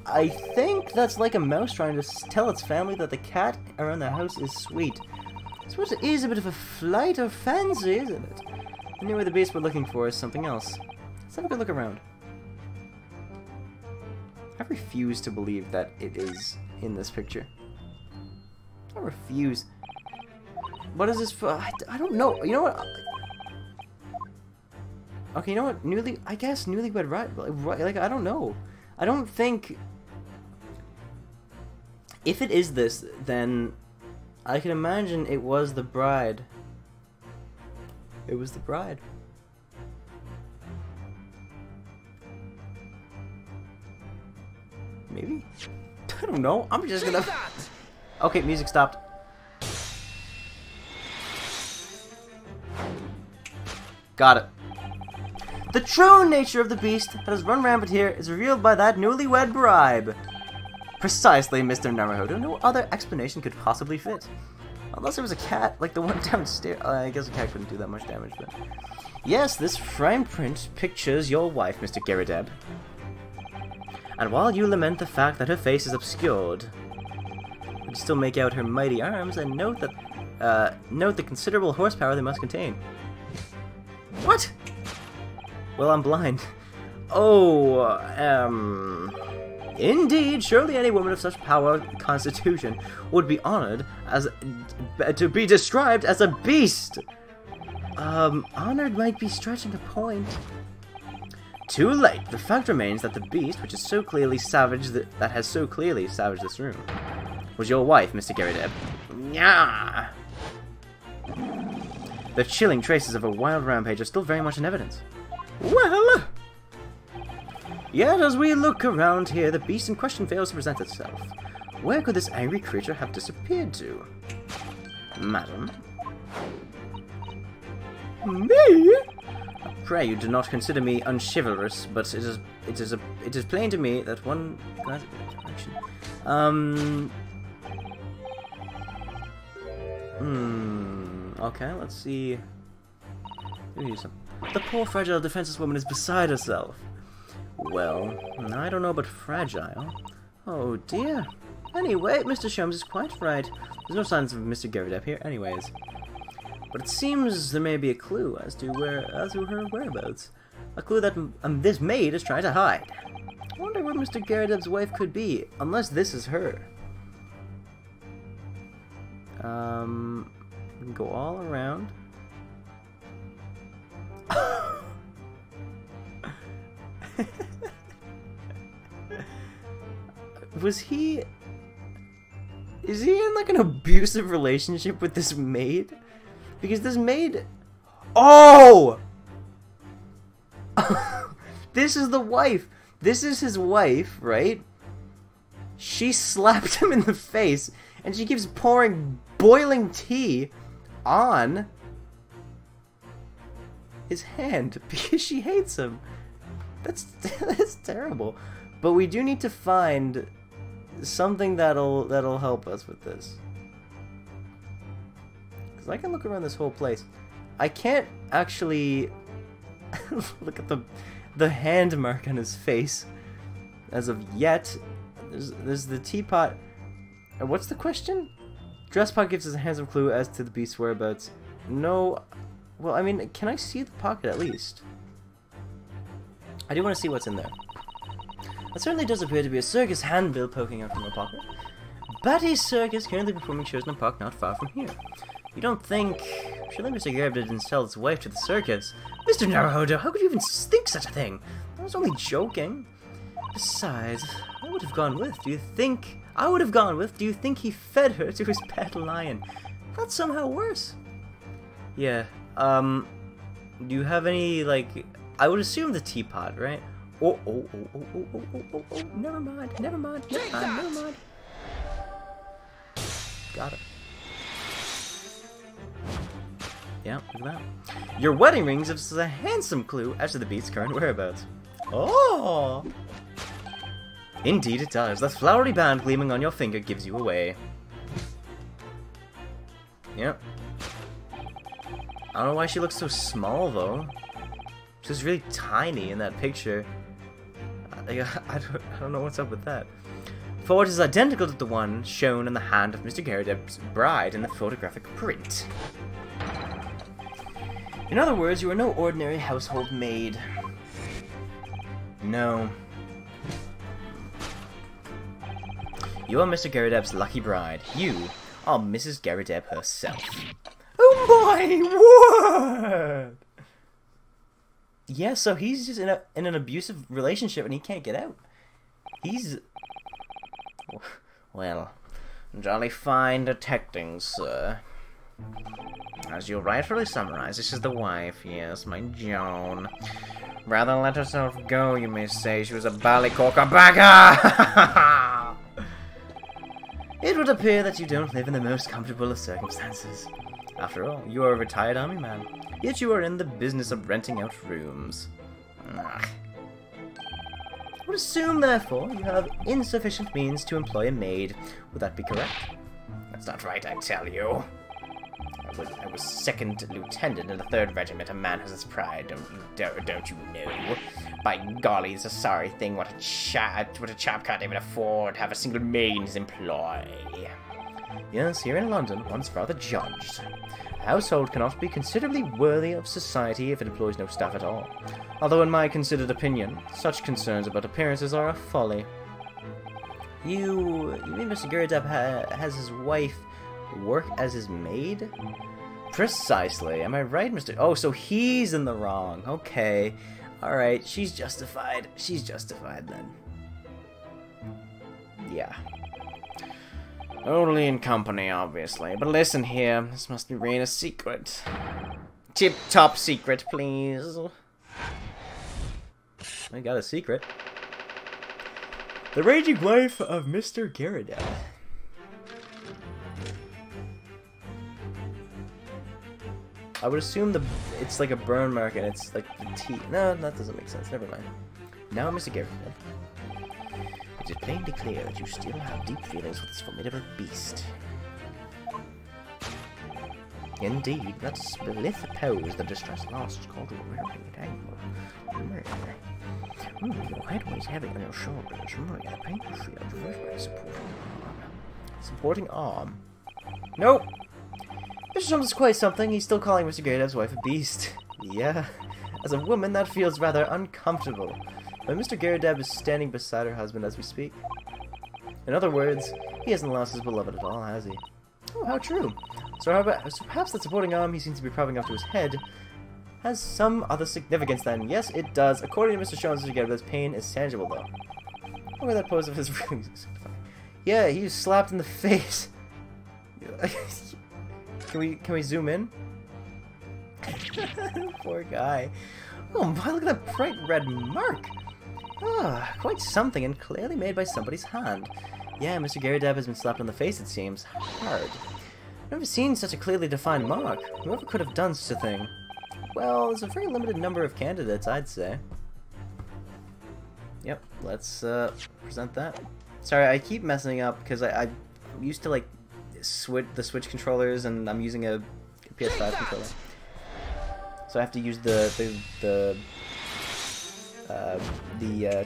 I think that's like a mouse trying to tell its family that the cat around the house is sweet. I suppose it is a bit of a flight of fancy, isn't it? Anyway, the beast we're looking for is something else. Let's have a good look around. I refuse to believe that it is in this picture. I refuse. What is this for? I don't know. You know what? Okay, you know what? I guess newlywed bride. Like, I don't know. I don't think. If it is this, then I can imagine it was the bride. It was the bride. Maybe? I don't know. I'm just gonna. Okay, music stopped. Got it. The true nature of the beast that has run rampant here is revealed by that newlywed bribe. Precisely, Mr. Naruhodo. No other explanation could possibly fit. Unless it was a cat, like the one downstairs. I guess a cat couldn't do that much damage, but... Yes, this frame print pictures your wife, Mr. Garrideb. And while you lament the fact that her face is obscured, you can still make out her mighty arms and note that, note the considerable horsepower they must contain. What? Well, I'm blind. Oh, indeed, surely any woman of such power, constitution, would be honored as to be described as a beast. Honored might be stretching a point. Too late. The fact remains that the beast, which is so clearly savage, that has so clearly savaged this room, was your wife, Mr. Garrideb. Yeah. The chilling traces of a wild rampage are still very much in evidence. Well, yet as we look around here, the beast in question fails to present itself. Where could this angry creature have disappeared to? Madam? Me? Pray you do not consider me unchivalrous, but it is plain to me that one... Okay, let's see... The poor fragile defenseless woman is beside herself. Well, I don't know about fragile. Oh dear. Anyway, Mr. Sholmes is quite right. There's no signs of Mr. Garrideb here anyways. But it seems there may be a clue as to her whereabouts. A clue that this maid is trying to hide. I wonder where Mr. Garrideb's wife could be, unless this is her. We can go all around. Is he in like an abusive relationship with this maid? Because this maid... Oh! This is the wife. This is his wife, right? She slapped him in the face and she keeps pouring boiling tea on his hand because she hates him. That's terrible. But we do need to find something that'll help us with this. Because I can look around this whole place. I can't actually look at the hand mark on his face as of yet. There's the teapot. And what's the question? Dresspot gives us a handsome clue as to the beast's whereabouts. No. Well, I mean, can I see the pocket at least? I do want to see what's in there. It certainly does appear to be a circus handbill poking out from the pocket. Batty's Circus currently performing shows in a park not far from here. You don't think... Surely Mr. Garrideb didn't sell his wife to the circus? Mr. Naruhodo, how could you even think such a thing? I was only joking. Besides, I would have gone with. Do you think... I would have gone with. Do you think he fed her to his pet lion? That's somehow worse. Yeah, do you have any, like... I would assume the teapot, right? Oh, never mind. Got it. Yeah, look at that. Your wedding rings gives us a handsome clue as to the beast's current whereabouts. Oh! Indeed it does. That flowery band gleaming on your finger gives you away. Yep. I don't know why she looks so small, though. She's really tiny in that picture. I don't know what's up with that. For it is identical to the one shown in the hand of Mr. Garrideb's bride in the photographic print. In other words, you are no ordinary household maid. No. You are Mr. Garrideb's lucky bride. You are Mrs. Garrideb herself. Oh my word! Yeah, so he's just in an abusive relationship and he can't get out. He's... Well, jolly fine detecting, sir. As you rightfully summarize, this is the wife, yes, my Joan. Rather let herself go, you may say. She was a ballycorker bagger! It would appear that you don't live in the most comfortable of circumstances. After all, you are a retired army man, yet you are in the business of renting out rooms. Ugh. I would assume, therefore, you have insufficient means to employ a maid. Would that be correct? That's not right, I tell you. I was second lieutenant in the 3rd Regiment. A man has his pride, don't you know? By golly, it's a sorry thing. What a chap can't even afford to have a single maid in his employ. Yes, here in London, one's rather judged. A household cannot be considerably worthy of society if it employs no staff at all. Although, in my considered opinion, such concerns about appearances are a folly. You mean Mr. Garrideb has his wife work as his maid? Precisely. Am I right, Mr. Oh, so he's in the wrong. Okay. Alright, she's justified. She's justified, then. Yeah. Only in company, obviously. But listen here. This must remain a secret. Tip-top secret, please. I got a secret. The raging wife of Mr. Garrideb. I would assume it's like a burn mark and it's like the T. No, that doesn't make sense. Never mind. Now, Mr. Garrideb, it is plainly clear that you still have deep feelings for this formidable beast. Indeed, that Splith opposed the distress lost called a angle. Your head weighs heavy on your shoulders. The painful shield reversed supporting arm. Supporting arm? Nope! Mr. Sholmes is quite something. He's still calling Mr. Garrideb's wife a beast. Yeah. As a woman, that feels rather uncomfortable. But Mr. Garrideb is standing beside her husband as we speak. In other words, he hasn't lost his beloved at all, has he? Oh, how true. So perhaps that supporting arm he seems to be propping up to his head has some other significance then. Yes, it does. According to Mr. Sholmes, Mr. Garrideb's pain is tangible, though. Look at that pose of his... Yeah, he was slapped in the face. Can we zoom in? Poor guy. Oh my, look at that bright red mark! Ah, oh, quite something, and clearly made by somebody's hand. Yeah, Mr. Garrideb has been slapped on the face, it seems. Hard. I've never seen such a clearly defined mark. Whoever could have done such a thing? Well, there's a very limited number of candidates, I'd say. Yep, let's present that. Sorry, I keep messing up, because I'm used to, like, the Switch controllers, and I'm using a PS5 controller, so I have to use the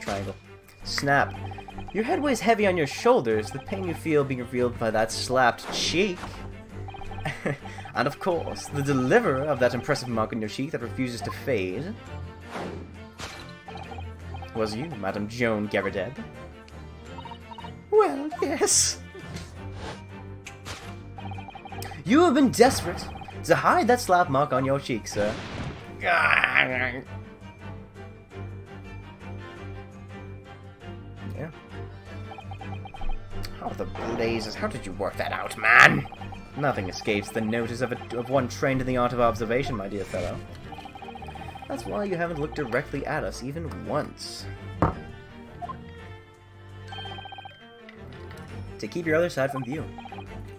triangle. Snap! Your head weighs heavy on your shoulders. The pain you feel being revealed by that slapped cheek, and of course, the deliverer of that impressive mark on your cheek that refuses to fade was you, Madame Joan Garrideb. Well, yes. You have been desperate to hide that slap mark on your cheek, sir. Yeah. Oh, the blazes. How did you work that out, man? Nothing escapes the notice of one trained in the art of observation, my dear fellow. That's why you haven't looked directly at us even once. To keep your other side from view.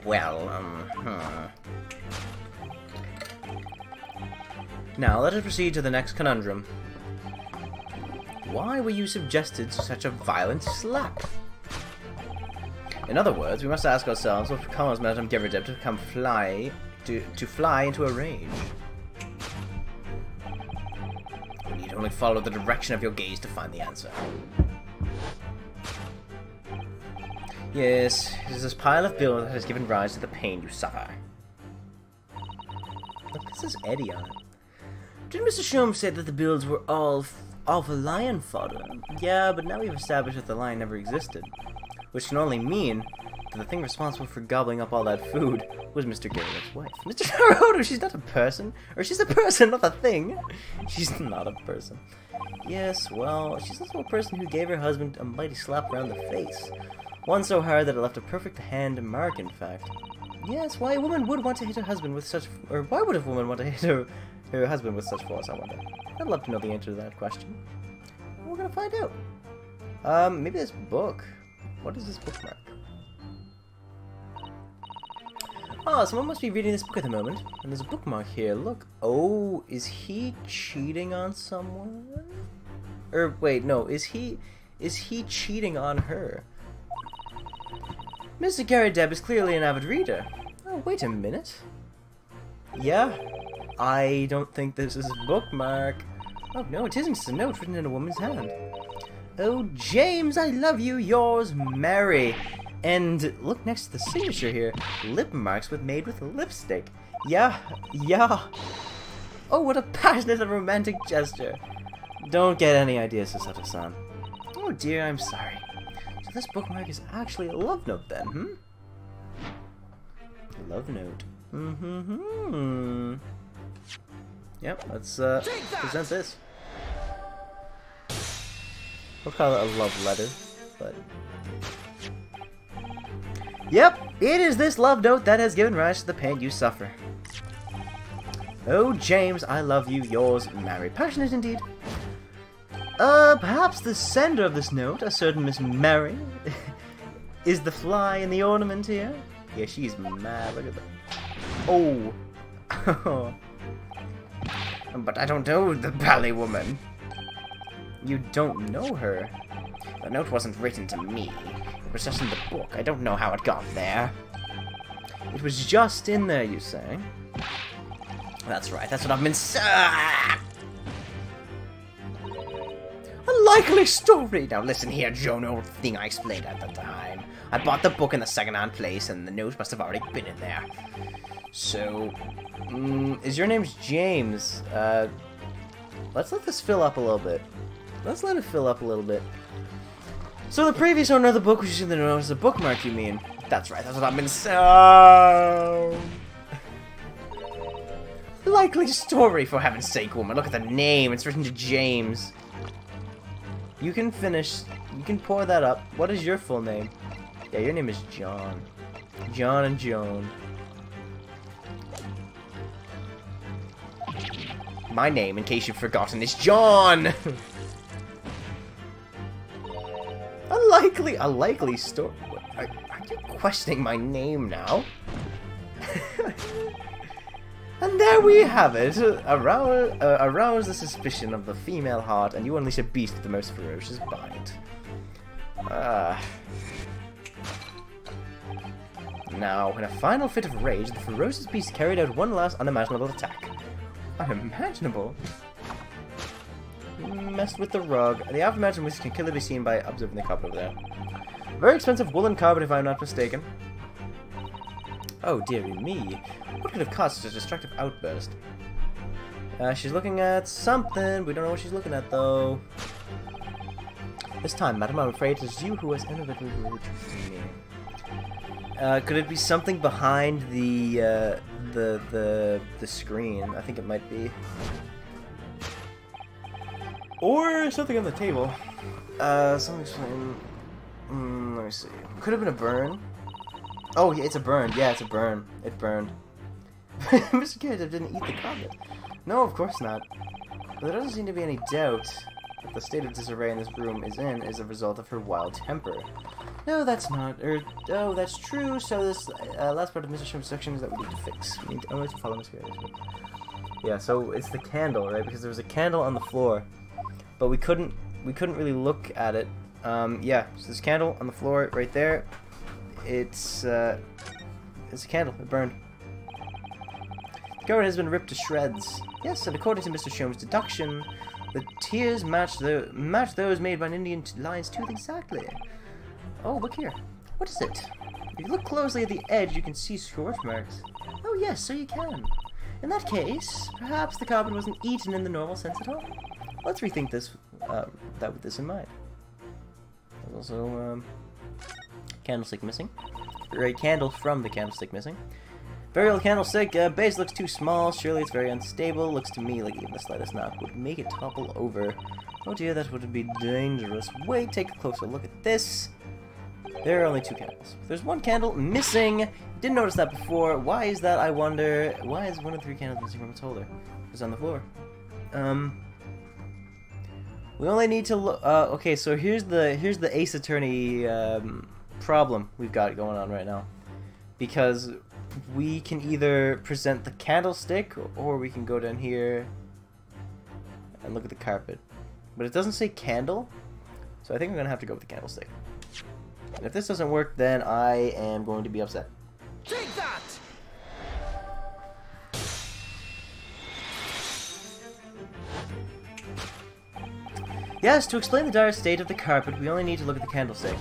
Well, Now, let us proceed to the next conundrum. Why were you subjected to such a violent slap? In other words, we must ask ourselves what caused Madame Garrideb to fly into a rage. You need only follow the direction of your gaze to find the answer. Yes, it is this pile of bills that has given rise to the pain you suffer. Look, this is Eddie on it. Didn't Mr. Sholmes say that the bills were all for lion fodder? Yeah, but now we've established that the lion never existed. Which can only mean And the thing responsible for gobbling up all that food was Mr. Garrideb's wife. Mr. Naruhodo, she's not a person. Or she's a person, not a thing. She's not a person. Yes, well, she's also a person who gave her husband a mighty slap around the face. One so hard that it left a perfect hand mark, in fact. Yes, why a woman would want to hit her husband with such... Or why would a woman want to hit her husband with such force, I wonder? I'd love to know the answer to that question. We're gonna find out. Maybe this book. What is this bookmark? Oh, someone must be reading this book at the moment. And there's a bookmark here, look. Oh, is he cheating on someone? Or, wait, no, is he cheating on her? Mr. Garrideb is clearly an avid reader. Oh, wait a minute. Yeah, I don't think this is a bookmark. Oh, no, it isn't. It's a note written in a woman's hand. Oh, James, I love you. Yours, Mary. And look next to the signature here. Lip marks made with lipstick. Yeah, yeah. Oh, what a passionate and romantic gesture. Don't get any ideas, Sasato-san. Oh dear, I'm sorry. So this bookmark is actually a love note then, hmm? Love note. Mm-hmm. Yep, let's present this. We'll call it a love letter, but... Yep, it is this love note that has given rise to the pain you suffer. Oh, James, I love you. Yours, Mary. Passionate indeed. Perhaps the sender of this note, a certain Miss Mary, is the fly in the ornament here. Yeah, she's mad. Look at that. Oh. But I don't know the ballet woman. You don't know her. The note wasn't written to me. It was just in the book. I don't know how it got there. It was just in there, you say? That's right. That's what I've been saying. A likely story. Now listen here, Joan, old thing I explained at the time. I bought the book in the second-hand place, and the note must have already been in there. So, is your name's James? Let's let this fill up a little bit. Let's let it fill up a little bit. So the previous owner of the book was using the note as a bookmark, you mean? That's right, that's what I've been so... Likely story, for heaven's sake, woman. Look at the name, it's written to James. You can finish, you can pour that up. What is your full name? Yeah, your name is John. John and Joan. My name, in case you've forgotten, is John! A likely story. Are you questioning my name now? And there we have it. Arouse the suspicion of the female heart, and you unleash a beast of the most ferocious bite. Now, in a final fit of rage, the ferocious beast carried out one last unimaginable attack. Unimaginable? Messed with the rug. The aforementioned whisk can clearly be seen by observing the carpet over there. Very expensive woolen carpet, if I'm not mistaken. Oh, dearie me. What could have caused such a destructive outburst? She's looking at something. We don't know what she's looking at, though. This time, madam, I'm afraid it is you who has innovated me. Could it be something behind the screen? I think it might be. Or something on the table. Something's playing. Let me see. Could have been a burn. Oh, yeah, it's a burn. Yeah, it's a burn. It burned. Mr. Garrideb didn't eat the carpet. No, of course not. But there doesn't seem to be any doubt that the state of disarray in this room is in is a result of her wild temper. No, that's not. Oh, that's true. So this last part of Mr. Sholmes' section is that we need to fix. I'm going to follow Mr. Garrideb. Yeah, so it's the candle, right? Because there was a candle on the floor. But we couldn't really look at it. Yeah, so this candle on the floor right there. It's a candle. It burned. The garment has been ripped to shreds. Yes, and according to Mr. Sholmes' deduction, the tears match those made by an Indian lion's tooth exactly. Oh, look here. What is it? If you look closely at the edge, you can see scorch marks. Oh yes, so you can. In that case, perhaps the carpet wasn't eaten in the normal sense at all. Let's rethink this, that with this in mind. There's also, candlestick missing. a candle from the candlestick missing. Very old candlestick. Base looks too small. Surely it's very unstable. Looks to me like even the slightest knock would make it topple over. Oh dear, that would be dangerous. Wait, take a closer look at this. There are only two candles. There's one candle missing. Didn't notice that before. Why is that, I wonder? Why is one of three candles missing from its holder? It's on the floor. We only need to look. Okay, so here's the Ace Attorney problem we've got going on right now, because we can either present the candlestick, or we can go down here and look at the carpet. But it doesn't say candle, so I think I'm going to have to go with the candlestick. And if this doesn't work, then I am going to be upset. Take that! Yes, to explain the dire state of the carpet, we only need to look at the candlestick.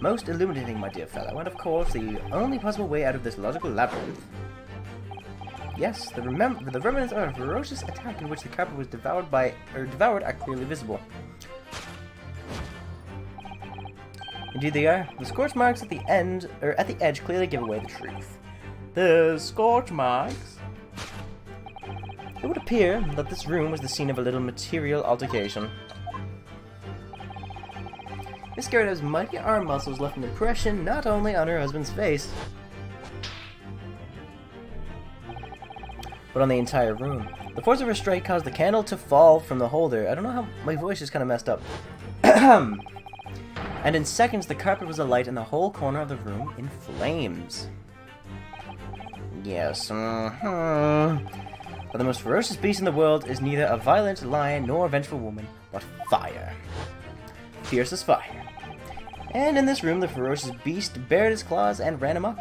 Most illuminating, my dear fellow, and of course, the only possible way out of this logical labyrinth. Yes, the remnants of a ferocious attack in which the carpet was devoured are clearly visible. Indeed, they are. The scorch marks at the end or at the edge clearly give away the truth. The scorch marks. It would appear that this room was the scene of a little material altercation. Miss Garrideb's mighty arm muscles left an impression not only on her husband's face, but on the entire room. The force of her strike caused the candle to fall from the holder. I don't know how my voice is kind of messed up. And in seconds, the carpet was alight and the whole corner of the room in flames. Yes. But the most ferocious beast in the world is neither a violent lion nor a vengeful woman, but fire. Fierce as fire. And in this room, the ferocious beast bared his claws and ran amok.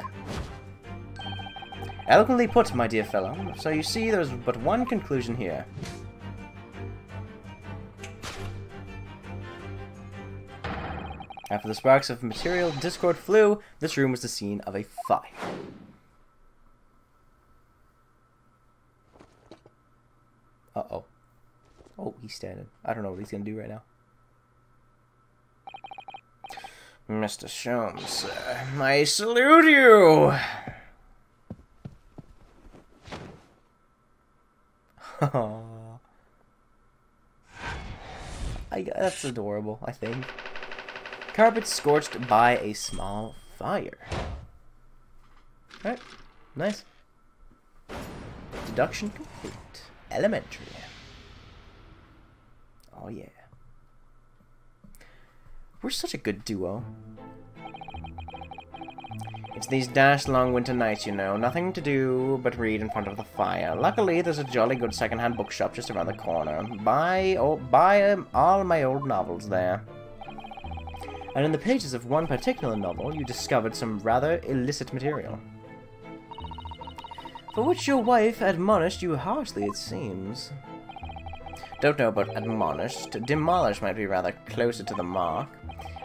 Eloquently put, my dear fellow. So you see, there's but one conclusion here. After the sparks of material discord flew, this room was the scene of a fire. Uh-oh. Oh, he's standing. I don't know what he's gonna do right now. Mr. Sholmes, I salute you! Oh. That's adorable, I think. Carpet scorched by a small fire. Alright, nice. Deduction complete. Elementary. Oh yeah. We're such a good duo. It's these dashed long winter nights, you know. Nothing to do but read in front of the fire. Luckily, there's a jolly good second-hand bookshop just around the corner. Buy all my old novels there. And in the pages of one particular novel, you discovered some rather illicit material. For which your wife admonished you harshly, it seems. Don't know about admonished. Demolish might be rather closer to the mark.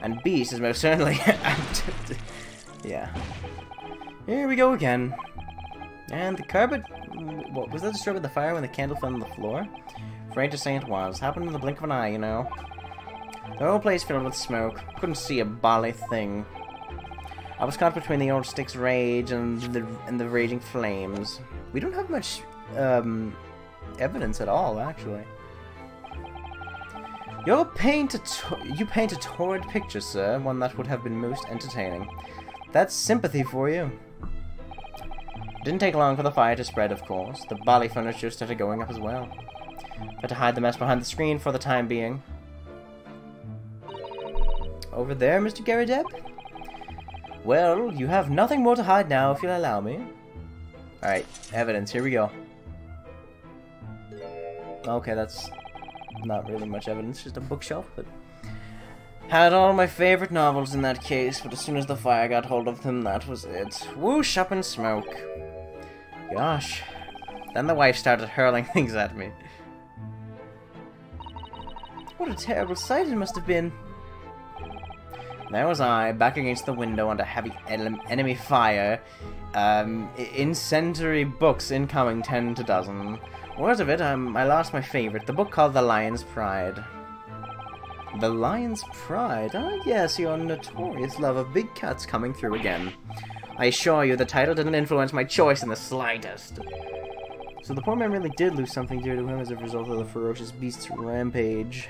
And beast is most certainly... yeah. Here we go again. And the carpet... What, was that destroyed by the fire when the candle fell on the floor? Afraid to say it was. Happened in the blink of an eye, you know. The whole place filled with smoke. Couldn't see a barley thing. I was caught between the old stick's rage and the raging flames. We don't have much evidence at all, actually. You paint a torrid picture, sir, one that would have been most entertaining. That's sympathy for you. Didn't take long for the fire to spread, of course. The barley furniture started going up as well. Had to hide the mess behind the screen for the time being. Over there, Mr. Garrideb? Well, you have nothing more to hide now, if you'll allow me. Alright, evidence, here we go. Okay, that's not really much evidence, just a bookshelf, but... Had all my favorite novels in that case, but as soon as the fire got hold of them, that was it. Whoosh up in smoke. Gosh. Then the wife started hurling things at me. What a terrible sight it must have been. There was I, back against the window under heavy enemy fire. Incendiary books incoming, 10 to dozen. Worst of it, I lost my favorite, the book called The Lion's Pride. The Lion's Pride. Ah, yes, your notorious love of big cuts coming through again. I assure you, the title didn't influence my choice in the slightest. So the poor man really did lose something dear to him as a result of the ferocious beast's rampage.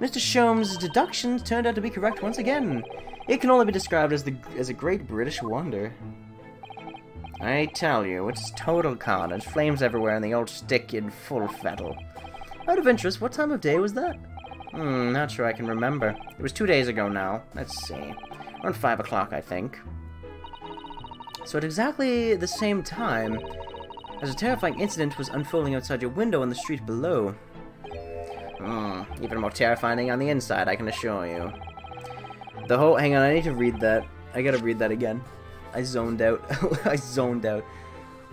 Mr. Sholmes' deductions turned out to be correct once again. It can only be described as a great British wonder. I tell you, it's total carnage. Flames everywhere and the old stick in full fettle. Out of interest, what time of day was that? Not sure I can remember. It was 2 days ago now. Let's see. Around 5 o'clock, I think. So at exactly the same time, as a terrifying incident was unfolding outside your window on the street below. Even more terrifying on the inside, I can assure you. The whole... Hang on, I need to read that. I gotta read that again. I zoned out. I zoned out.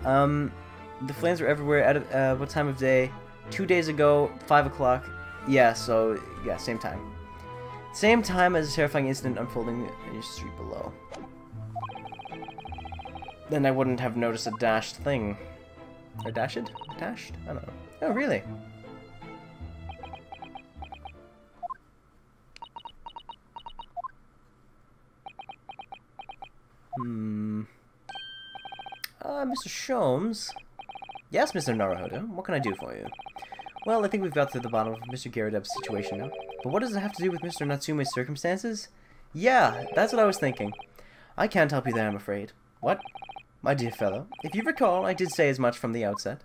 The flames were everywhere at what time of day? 2 days ago, 5 o'clock. Yeah, so... Yeah, same time. Same time as a terrifying incident unfolding in your street below. Then I wouldn't have noticed a dashed thing. Or dashed? Dashed? I don't know. Oh, really? Mr. Sholmes? Yes, Mr. Naruhodo, what can I do for you? Well, I think we've got to the bottom of Mr. Garrideb's situation now. But what does it have to do with Mr. Natsume's circumstances? Yeah, that's what I was thinking. I can't help you there, I'm afraid. What? My dear fellow, if you recall, I did say as much from the outset.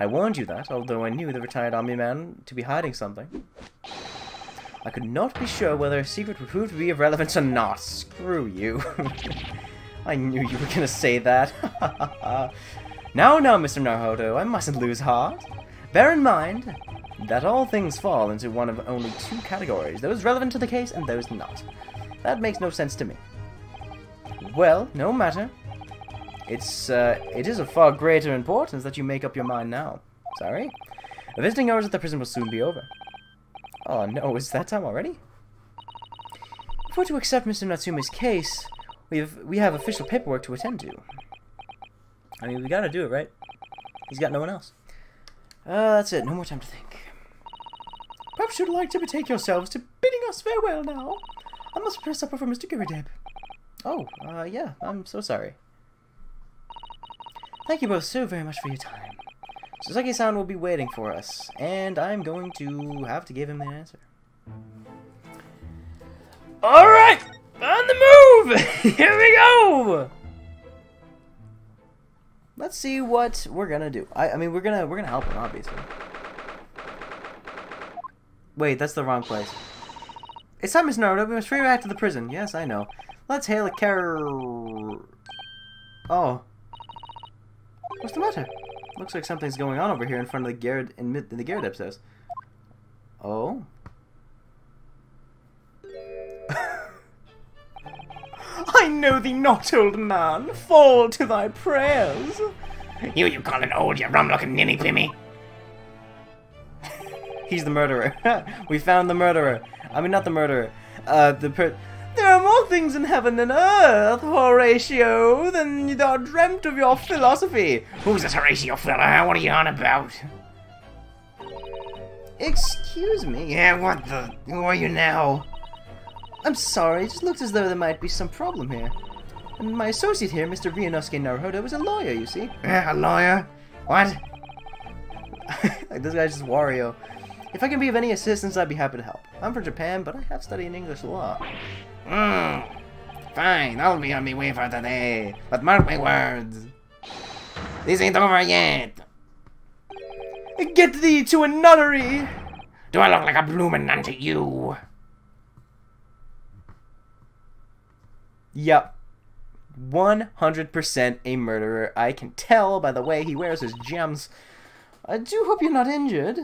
I warned you that, although I knew the retired army man to be hiding something. I could not be sure whether a secret would prove to be of relevance or not. Screw you. I knew you were gonna say that. Now, now, Mr. Naruhodo, I mustn't lose heart. Bear in mind that all things fall into one of only two categories, those relevant to the case and those not. That makes no sense to me. Well, no matter. It is of far greater importance that you make up your mind now. Sorry? The visiting hours at the prison will soon be over. Oh no, is that time already? If we're to accept Mr. Natsume's case, we have official paperwork to attend to. I mean, we gotta do it, right? He's got no one else. That's it, no more time to think. Perhaps you'd like to betake yourselves to bidding us farewell now. I must press supper for Mr. Garrideb. Oh, yeah, I'm so sorry. Thank you both so very much for your time. Soseki-san will be waiting for us, and I'm going to have to give him the answer. Alright! On the move! Here we go! Let's see what we're gonna do. I mean, we're gonna help him, obviously. Wait, that's the wrong place. It's time, Miss Naruto. We must free back to the prison. Yes, I know. Let's hail a carol. Oh. What's the matter? Looks like something's going on over here in front of the Garrideb's house. Oh. I know thee not, old man. Fall to thy prayers. You call it old, you rum-looking ninny-pimmy. He's the murderer. We found the murderer. I mean, not the murderer. There are more things in heaven and earth, Horatio, than thou dreamt of your philosophy. Who's this Horatio fella? What are you on about? Excuse me? Yeah, what the... Who are you now? I'm sorry, it just looks as though there might be some problem here. And my associate here, Mr. Ryunosuke Naruhodo, is a lawyer, you see. A lawyer? What? This guy's just Wario. If I can be of any assistance, I'd be happy to help. I'm from Japan, but I have studied English law. Fine, I'll be on my way for today. But mark my words. This ain't over yet. Get thee to a nunnery! Do I look like a bloomin' nun to you? Yep. 100% a murderer. I can tell by the way he wears his gems. I do hope you're not injured.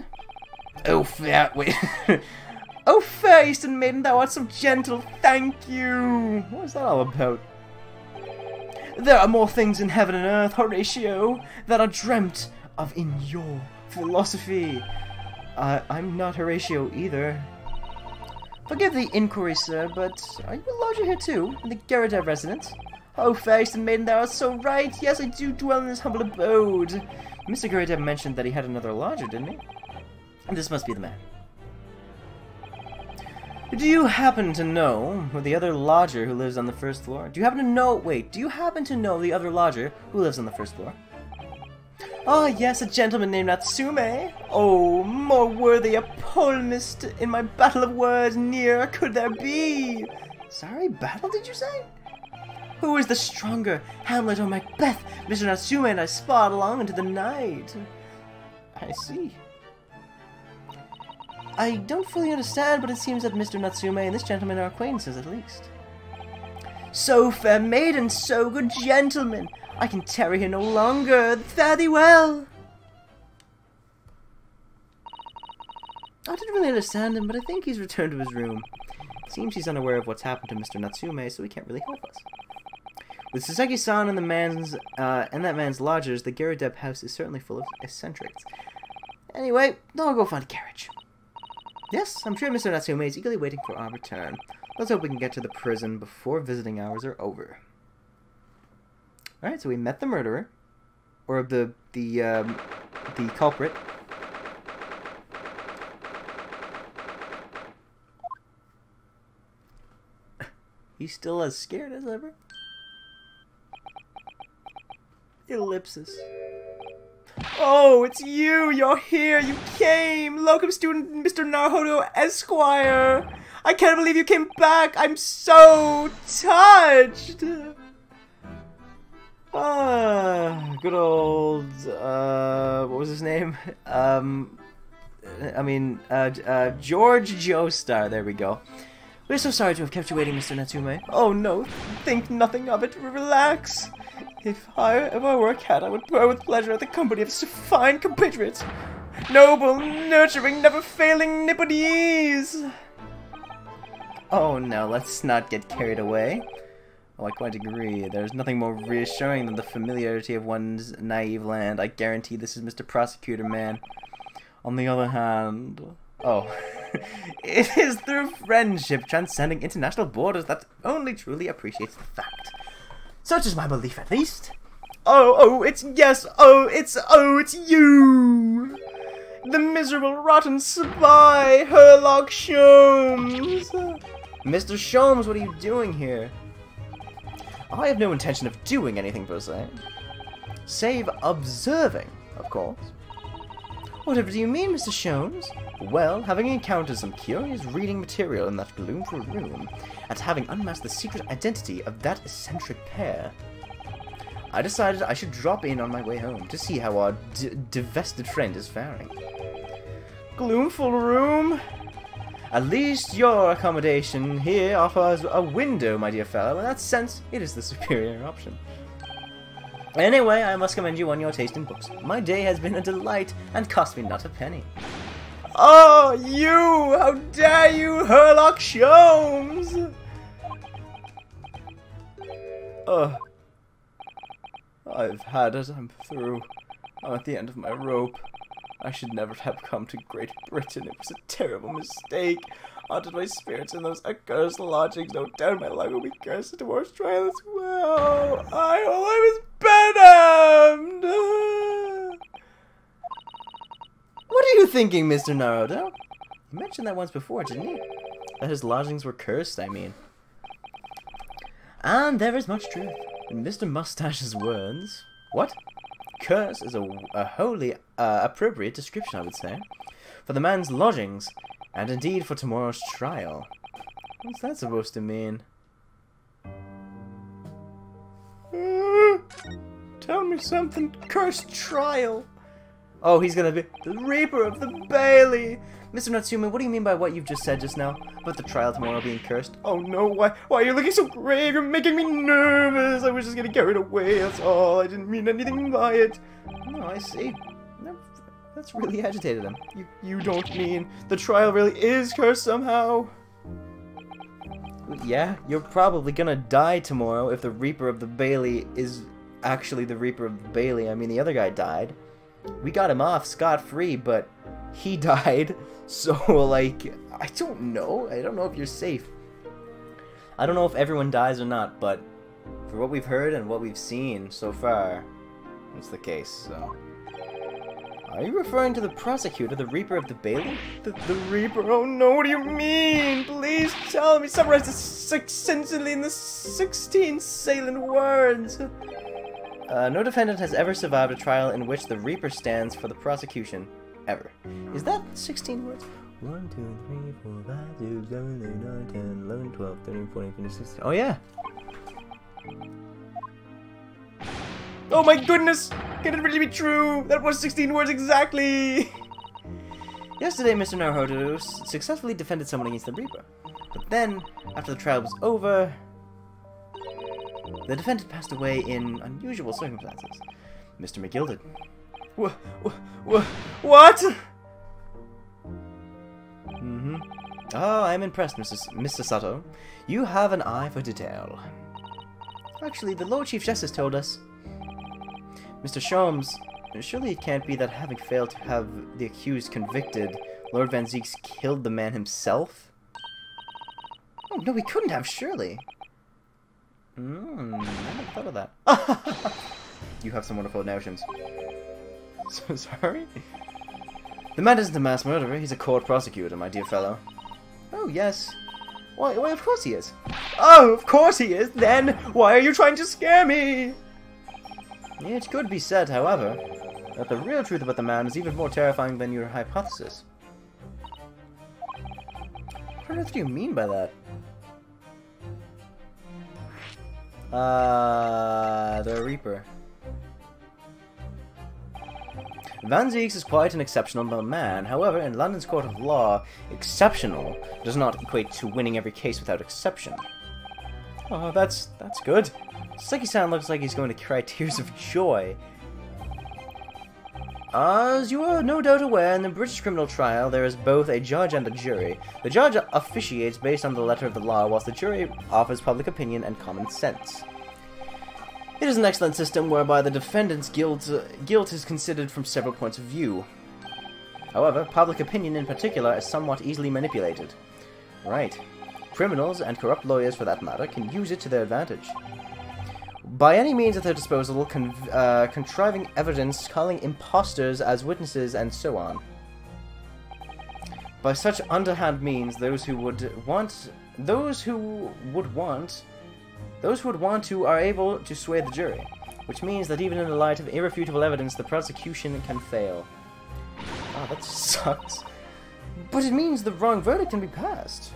Oh, fair... Wait... Oh, fair Eastern maiden, thou art so gentle, thank you! What was that all about? There are more things in heaven and earth, Horatio, that are dreamt of in your philosophy. I'm not Horatio either. Forgive the inquiry, sir, but are you a lodger here too, in the Garrideb residence? Oh, fair Eastern maiden, thou art so right, yes, I do dwell in this humble abode. Mr. Garrideb mentioned that he had another lodger, didn't he? And this must be the man. Do you happen to know the other lodger who lives on the first floor? Do you happen to know the other lodger who lives on the first floor? Ah, yes, a gentleman named Natsume. Oh, more worthy a polemist in my battle of words near could there be. Sorry, battle did you say? Who is the stronger, Hamlet or Macbeth? Mr. Natsume and I sparred along into the night. I see. I don't fully understand, but it seems that Mr. Natsume and this gentleman are acquaintances, at least. So fair maiden, so good gentleman, I can tarry here no longer. Fare thee well. I didn't really understand him, but I think he's returned to his room. It seems he's unaware of what's happened to Mr. Natsume, so he can't really help us. With Soseki-san and that man's lodgers, the Garrideb house is certainly full of eccentrics. Anyway, now I'll go find a carriage. Yes, I'm sure Mr. Natsume is eagerly waiting for our return. Let's hope we can get to the prison before visiting hours are over. Alright, so we met the murderer. Or the culprit. He's still as scared as ever. Ellipsis. Oh, it's you! You're here! You came! Locum student Mr. Naruhodo Esquire! I can't believe you came back! I'm so touched! Ah, good old, what was his name? George Joestar, there we go. We're so sorry to have kept you waiting, Mr. Natsume. Oh no, think nothing of it, relax! If I were a cat, I would purr with pleasure at the company of fine compatriots. Noble, nurturing, never-failing Nipponese! Oh no, let's not get carried away. Oh, I quite agree. There's nothing more reassuring than the familiarity of one's naive land. I guarantee this is Mr. Prosecutor Man. On the other hand... Oh. It is through friendship transcending international borders that only truly appreciates the fact. Such is my belief, at least. Oh, it's you! The miserable, rotten spy, Herlock Sholmes! Mr. Sholmes, what are you doing here? I have no intention of doing anything per se, save observing, of course. Whatever do you mean, Mr. Sholmes? Well, having encountered some curious reading material in that gloomful room, and having unmasked the secret identity of that eccentric pair, I decided I should drop in on my way home to see how our divested friend is faring. Gloomful room? At least your accommodation here offers a window, my dear fellow. In that sense, it is the superior option. Anyway, I must commend you on your taste in books. My day has been a delight and cost me not a penny. Oh, you! How dare you, Herlock Sholmes! Ugh. I've had it. I'm through. I'm at the end of my rope. I should never have come to Great Britain. It was a terrible mistake. Haunted my spirits in those accursed lodgings. No doubt my life will be cursed towards trial as well. I will always be damned. What are you thinking, Mr. Naruhodo? You mentioned that once before, didn't you? That his lodgings were cursed, I mean. And there is much truth in Mr. Mustache's words. What? Curse is a wholly appropriate description, I would say, for the man's lodgings, and indeed for tomorrow's trial. What's that supposed to mean? Tell me something, cursed trial! Oh, he's gonna be the Reaper of the Bailey! Mr. Natsume, what do you mean by what you've just said just now? About the trial tomorrow being cursed? Oh no, why are you looking so grave? You're making me nervous! I was just gonna carry it away, that's all. I didn't mean anything by it. Oh, I see. That's really agitated him. You don't mean the trial really is cursed somehow? Yeah, you're probably gonna die tomorrow if the Reaper of the Bailey is actually the Reaper of the Bailey. I mean, the other guy died. We got him off scot-free, but he died, so, like, I don't know. I don't know if you're safe. I don't know if everyone dies or not, but for what we've heard and what we've seen so far, it's the case, so. Are you referring to the prosecutor, the Reaper of the Bailey? The Reaper? Oh no, what do you mean? Please tell me, summarize this succinctly in the 16 salient words. No defendant has ever survived a trial in which the Reaper stands for the prosecution, ever. Is that 16 words? 1, 2, 3, 4, 5, 6, 7, 8, 9, 10, 11, 12, 13, 14, 15, 16. Oh yeah! Oh my goodness! Can it really be true? That was 16 words exactly! Yesterday, Mr. Naruhodo successfully defended someone against the Reaper. But then, after the trial was over, the defendant passed away in unusual circumstances. Mr. McGilded. What? Mm-hmm. Oh, I'm impressed, Mr. Sato. You have an eye for detail. Actually, the Lord Chief Justice told us. Mr. Sholmes, surely it can't be that having failed to have the accused convicted, Lord van Zeegs killed the man himself? Oh, no, he couldn't have, surely. I never thought of that. You have some wonderful notions. So sorry? The man isn't a mass murderer, he's a court prosecutor, my dear fellow. Oh, yes. Why, of course he is. Oh, of course he is! Then, why are you trying to scare me? It could be said, however, that the real truth about the man is even more terrifying than your hypothesis. What on earth do you mean by that? The Reaper. Van Zeegs is quite an exceptional man. However, in London's court of law, exceptional does not equate to winning every case without exception. Oh, that's good. Seki-san looks like he's going to cry tears of joy. As you are no doubt aware, in the British criminal trial, there is both a judge and a jury. The judge officiates based on the letter of the law, whilst the jury offers public opinion and common sense. It is an excellent system whereby the defendant's guilt is considered from several points of view. However, public opinion in particular is somewhat easily manipulated. Right. Criminals, and corrupt lawyers for that matter, can use it to their advantage. By any means at their disposal, contriving evidence, calling imposters as witnesses, and so on. By such underhand means, those who would want to are able to sway the jury, which means that even in the light of irrefutable evidence, the prosecution can fail. Ah, that sucks. But it means the wrong verdict can be passed.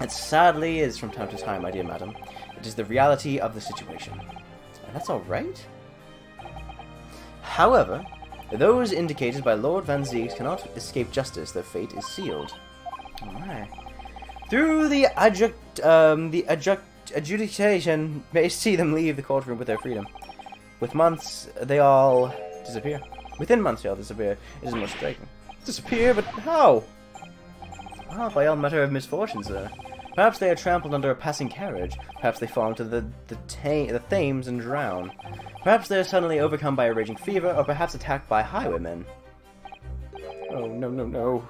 It sadly is from time to time, my dear madam. It is the reality of the situation. And that's alright. However, those indicated by Lord van Zeegs cannot escape justice. Their fate is sealed. Alright. Through the adjudication may see them leave the courtroom with their freedom. Within months they all disappear. It is most striking. Disappear? But how? Ah, by all matter of misfortune, sir. Perhaps they are trampled under a passing carriage. Perhaps they fall into the Thames and drown. Perhaps they are suddenly overcome by a raging fever, or perhaps attacked by highwaymen. Oh, no.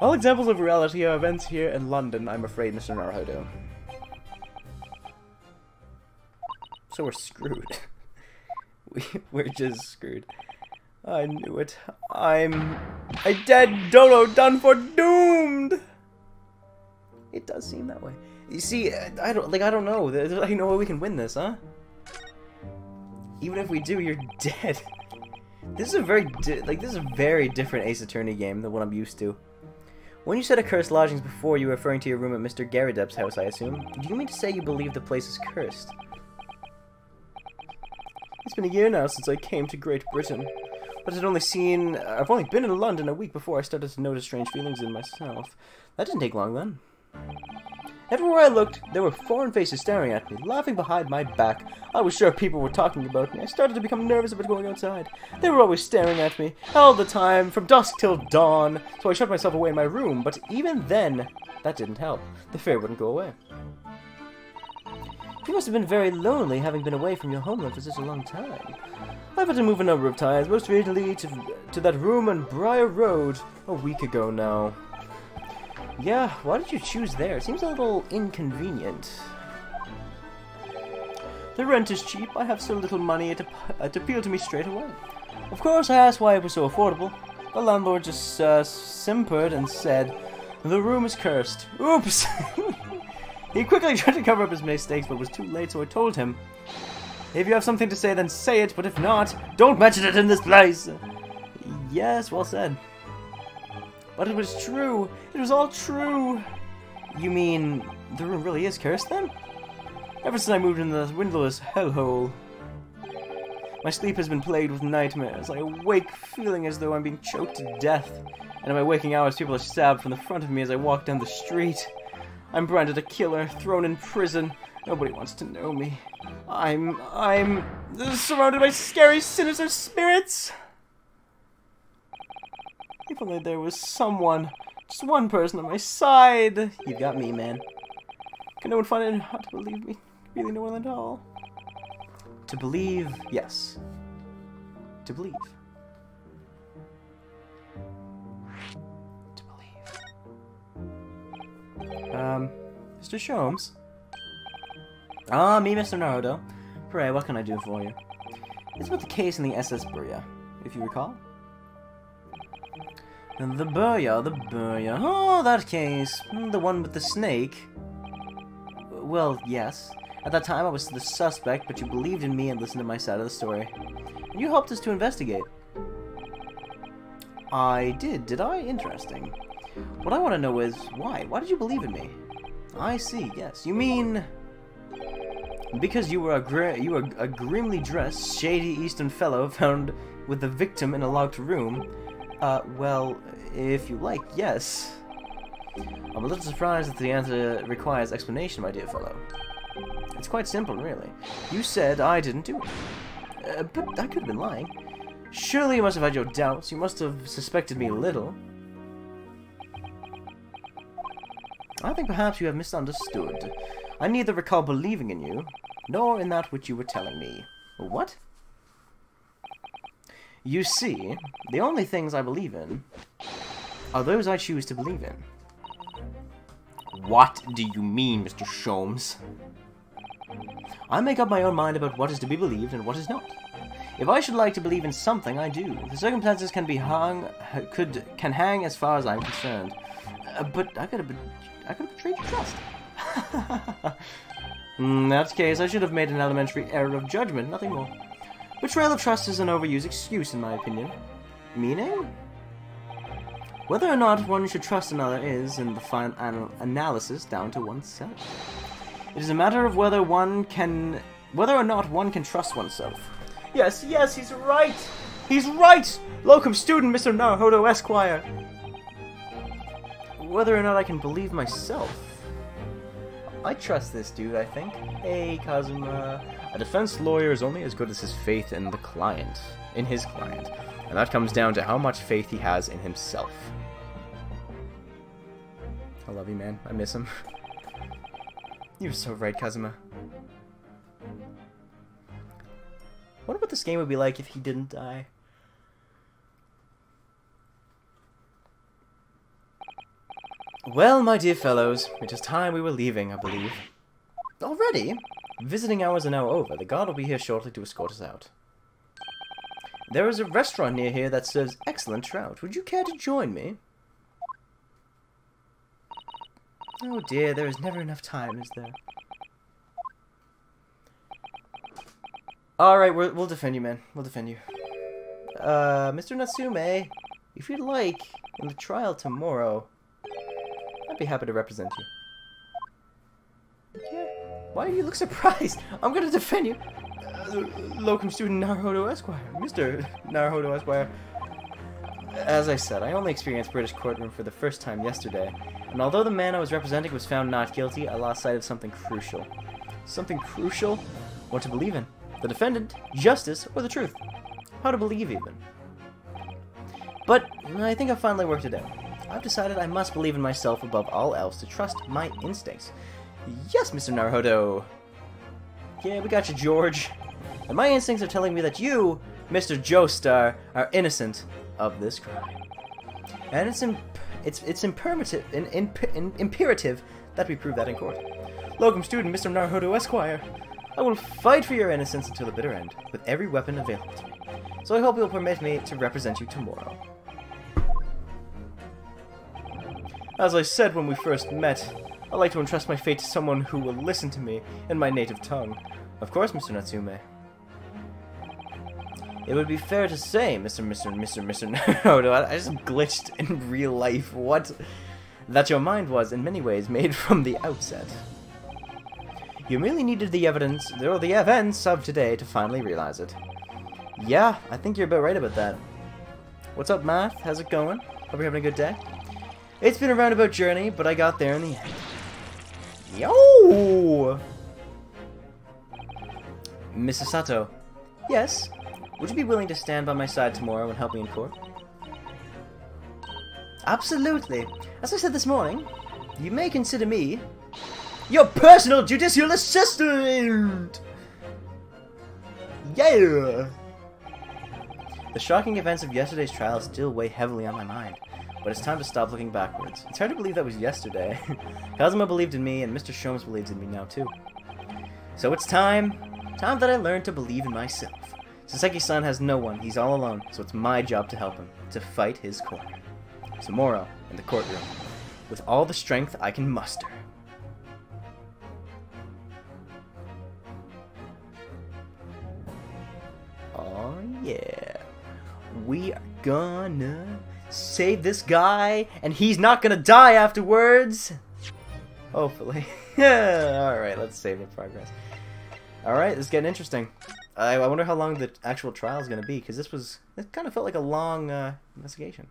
All examples of reality are events here in London, I'm afraid, Mr. Naruhodo. So we're screwed. we're just screwed. I knew it. I'm a dead dolo, done for, doomed. It does seem that way. You see, I don't know. There's like no way we can win this, huh? Even if we do, you're dead. This is a very different Ace Attorney game than what I'm used to. When you said accursed lodgings before, you were referring to your room at Mr. Garrideb's house, I assume. Do you mean to say you believe the place is cursed? It's been a year now since I came to Great Britain. But I've only been in London a week before I started to notice strange feelings in myself. That didn't take long then. Everywhere I looked, there were foreign faces staring at me, laughing behind my back. I was sure people were talking about me. I started to become nervous about going outside. They were always staring at me, all the time, from dusk till dawn. So I shut myself away in my room, but even then, that didn't help. The fear wouldn't go away. You must have been very lonely, having been away from your homeland for such a long time. I've had to move a number of times, most recently to that room on Briar Road a week ago now. Yeah, why did you choose there? It seems a little inconvenient. The rent is cheap, I have so little money it appealed to me straight away. Of course I asked why it was so affordable. The landlord just simpered and said, "The room is cursed." Oops! He quickly tried to cover up his mistakes but was too late, so I told him, "If you have something to say, then say it, but if not, don't mention it in this place!" Yes, well said. But it was true! It was all true! You mean, the room really is cursed then? Ever since I moved into this windowless hellhole, my sleep has been plagued with nightmares. I awake feeling as though I'm being choked to death, and in my waking hours people are stabbed from the front of me as I walk down the street. I'm branded a killer, thrown in prison. Nobody wants to know me. I'm surrounded by scary, sinister spirits! If only there was someone, just one person on my side. You got me, man. Can no one find it hard to believe me? Really, no one at all. To believe, yes. To believe. To believe. Mr. Sholmes? Ah, me, Mr. Naruhodo. Pray, what can I do for you? It's about the case in the SS Burya, if you recall. The Burya, the Burya. Oh, that case. The one with the snake. Well, yes. At that time I was the suspect, but you believed in me and listened to my side of the story. And you helped us to investigate. I did I? Interesting. What I want to know is, why? Why did you believe in me? I see, yes. You mean... because you were a grimly dressed, shady eastern fellow found with the victim in a locked room. Well, if you like, yes. I'm a little surprised that the answer requires explanation, my dear fellow. It's quite simple, really. You said I didn't do it. But I could have been lying. Surely you must have had your doubts. You must have suspected me a little. I think perhaps you have misunderstood. I neither recall believing in you, nor in that which you were telling me. What? You see, the only things I believe in are those I choose to believe in. What do you mean, Mr. Sholmes? I make up my own mind about what is to be believed and what is not. If I should like to believe in something, I do. The circumstances can hang as far as I'm concerned. But I could have betrayed your trust. In that case, I should have made an elementary error of judgment, nothing more. Betrayal of trust is an overused excuse, in my opinion. Meaning? Whether or not one should trust another is, in the final analysis, down to oneself. It is a matter of whether or not one can trust oneself. Yes, yes, he's right! He's right! Locum student, Mr. Naruhodo Esquire! Whether or not I can believe myself. I trust this dude, I think. Hey, Kazuma. A defense lawyer is only as good as his faith in the client. In his client. And that comes down to how much faith he has in himself. I love you, man. I miss him. You're so right, Kazuma. I wonder what this game would be like if he didn't die. Well, my dear fellows, it is time we were leaving, I believe. Already? Visiting hours are now over. The guard will be here shortly to escort us out. There is a restaurant near here that serves excellent trout. Would you care to join me? Oh dear, there is never enough time, is there? Alright, we'll defend you, man. We'll defend you. Mr. Natsume, if you'd like, in the trial tomorrow, I'd be happy to represent you. Yeah. Why do you look surprised? I'm gonna defend you. Locum student Naruhodo Esquire. Mr. Naruhodo Esquire. As I said, I only experienced British courtroom for the first time yesterday, and although the man I was representing was found not guilty, I lost sight of something crucial. Something crucial? What to believe in? The defendant, justice, or the truth? How to believe, even. But I think I've finally worked it out. I've decided I must believe in myself above all else, to trust my instincts. Yes, Mr. Naruhodo! Yeah, we got you, George. And my instincts are telling me that you, Mr. Joestar, are innocent of this crime. And it's imperative that we prove that in court. Locum student, Mr. Naruhodo Esquire. I will fight for your innocence until the bitter end, with every weapon available to me. So I hope you'll permit me to represent you tomorrow. As I said when we first met, I like to entrust my fate to someone who will listen to me in my native tongue. Of course, Mr. Natsume. It would be fair to say, Mr. Naruhodo, I just glitched in real life, what? That your mind was, in many ways, made from the outset. You merely needed the evidence, or the events of today, to finally realize it. Yeah, I think you're about right about that. What's up, Math? How's it going? Hope you're having a good day. It's been a roundabout journey, but I got there in the end. Yo! Mrs. Sato. Yes? Would you be willing to stand by my side tomorrow and help me in court? Absolutely. As I said this morning, you may consider me your personal judicial assistant! Yeah! The shocking events of yesterday's trial still weigh heavily on my mind. But it's time to stop looking backwards. It's hard to believe that was yesterday. Kazuma believed in me, and Mr. Sholmes believes in me now, too. So it's time. Time that I learned to believe in myself. Soseki-san has no one. He's all alone. So it's my job to help him. To fight his corner. Tomorrow, in the courtroom. With all the strength I can muster. Oh yeah. We are gonna save this guy, and he's not gonna die afterwards! Hopefully. Alright, let's save the progress. Alright, this is getting interesting. I wonder how long the actual trial is gonna be, because this kind of felt like a long investigation.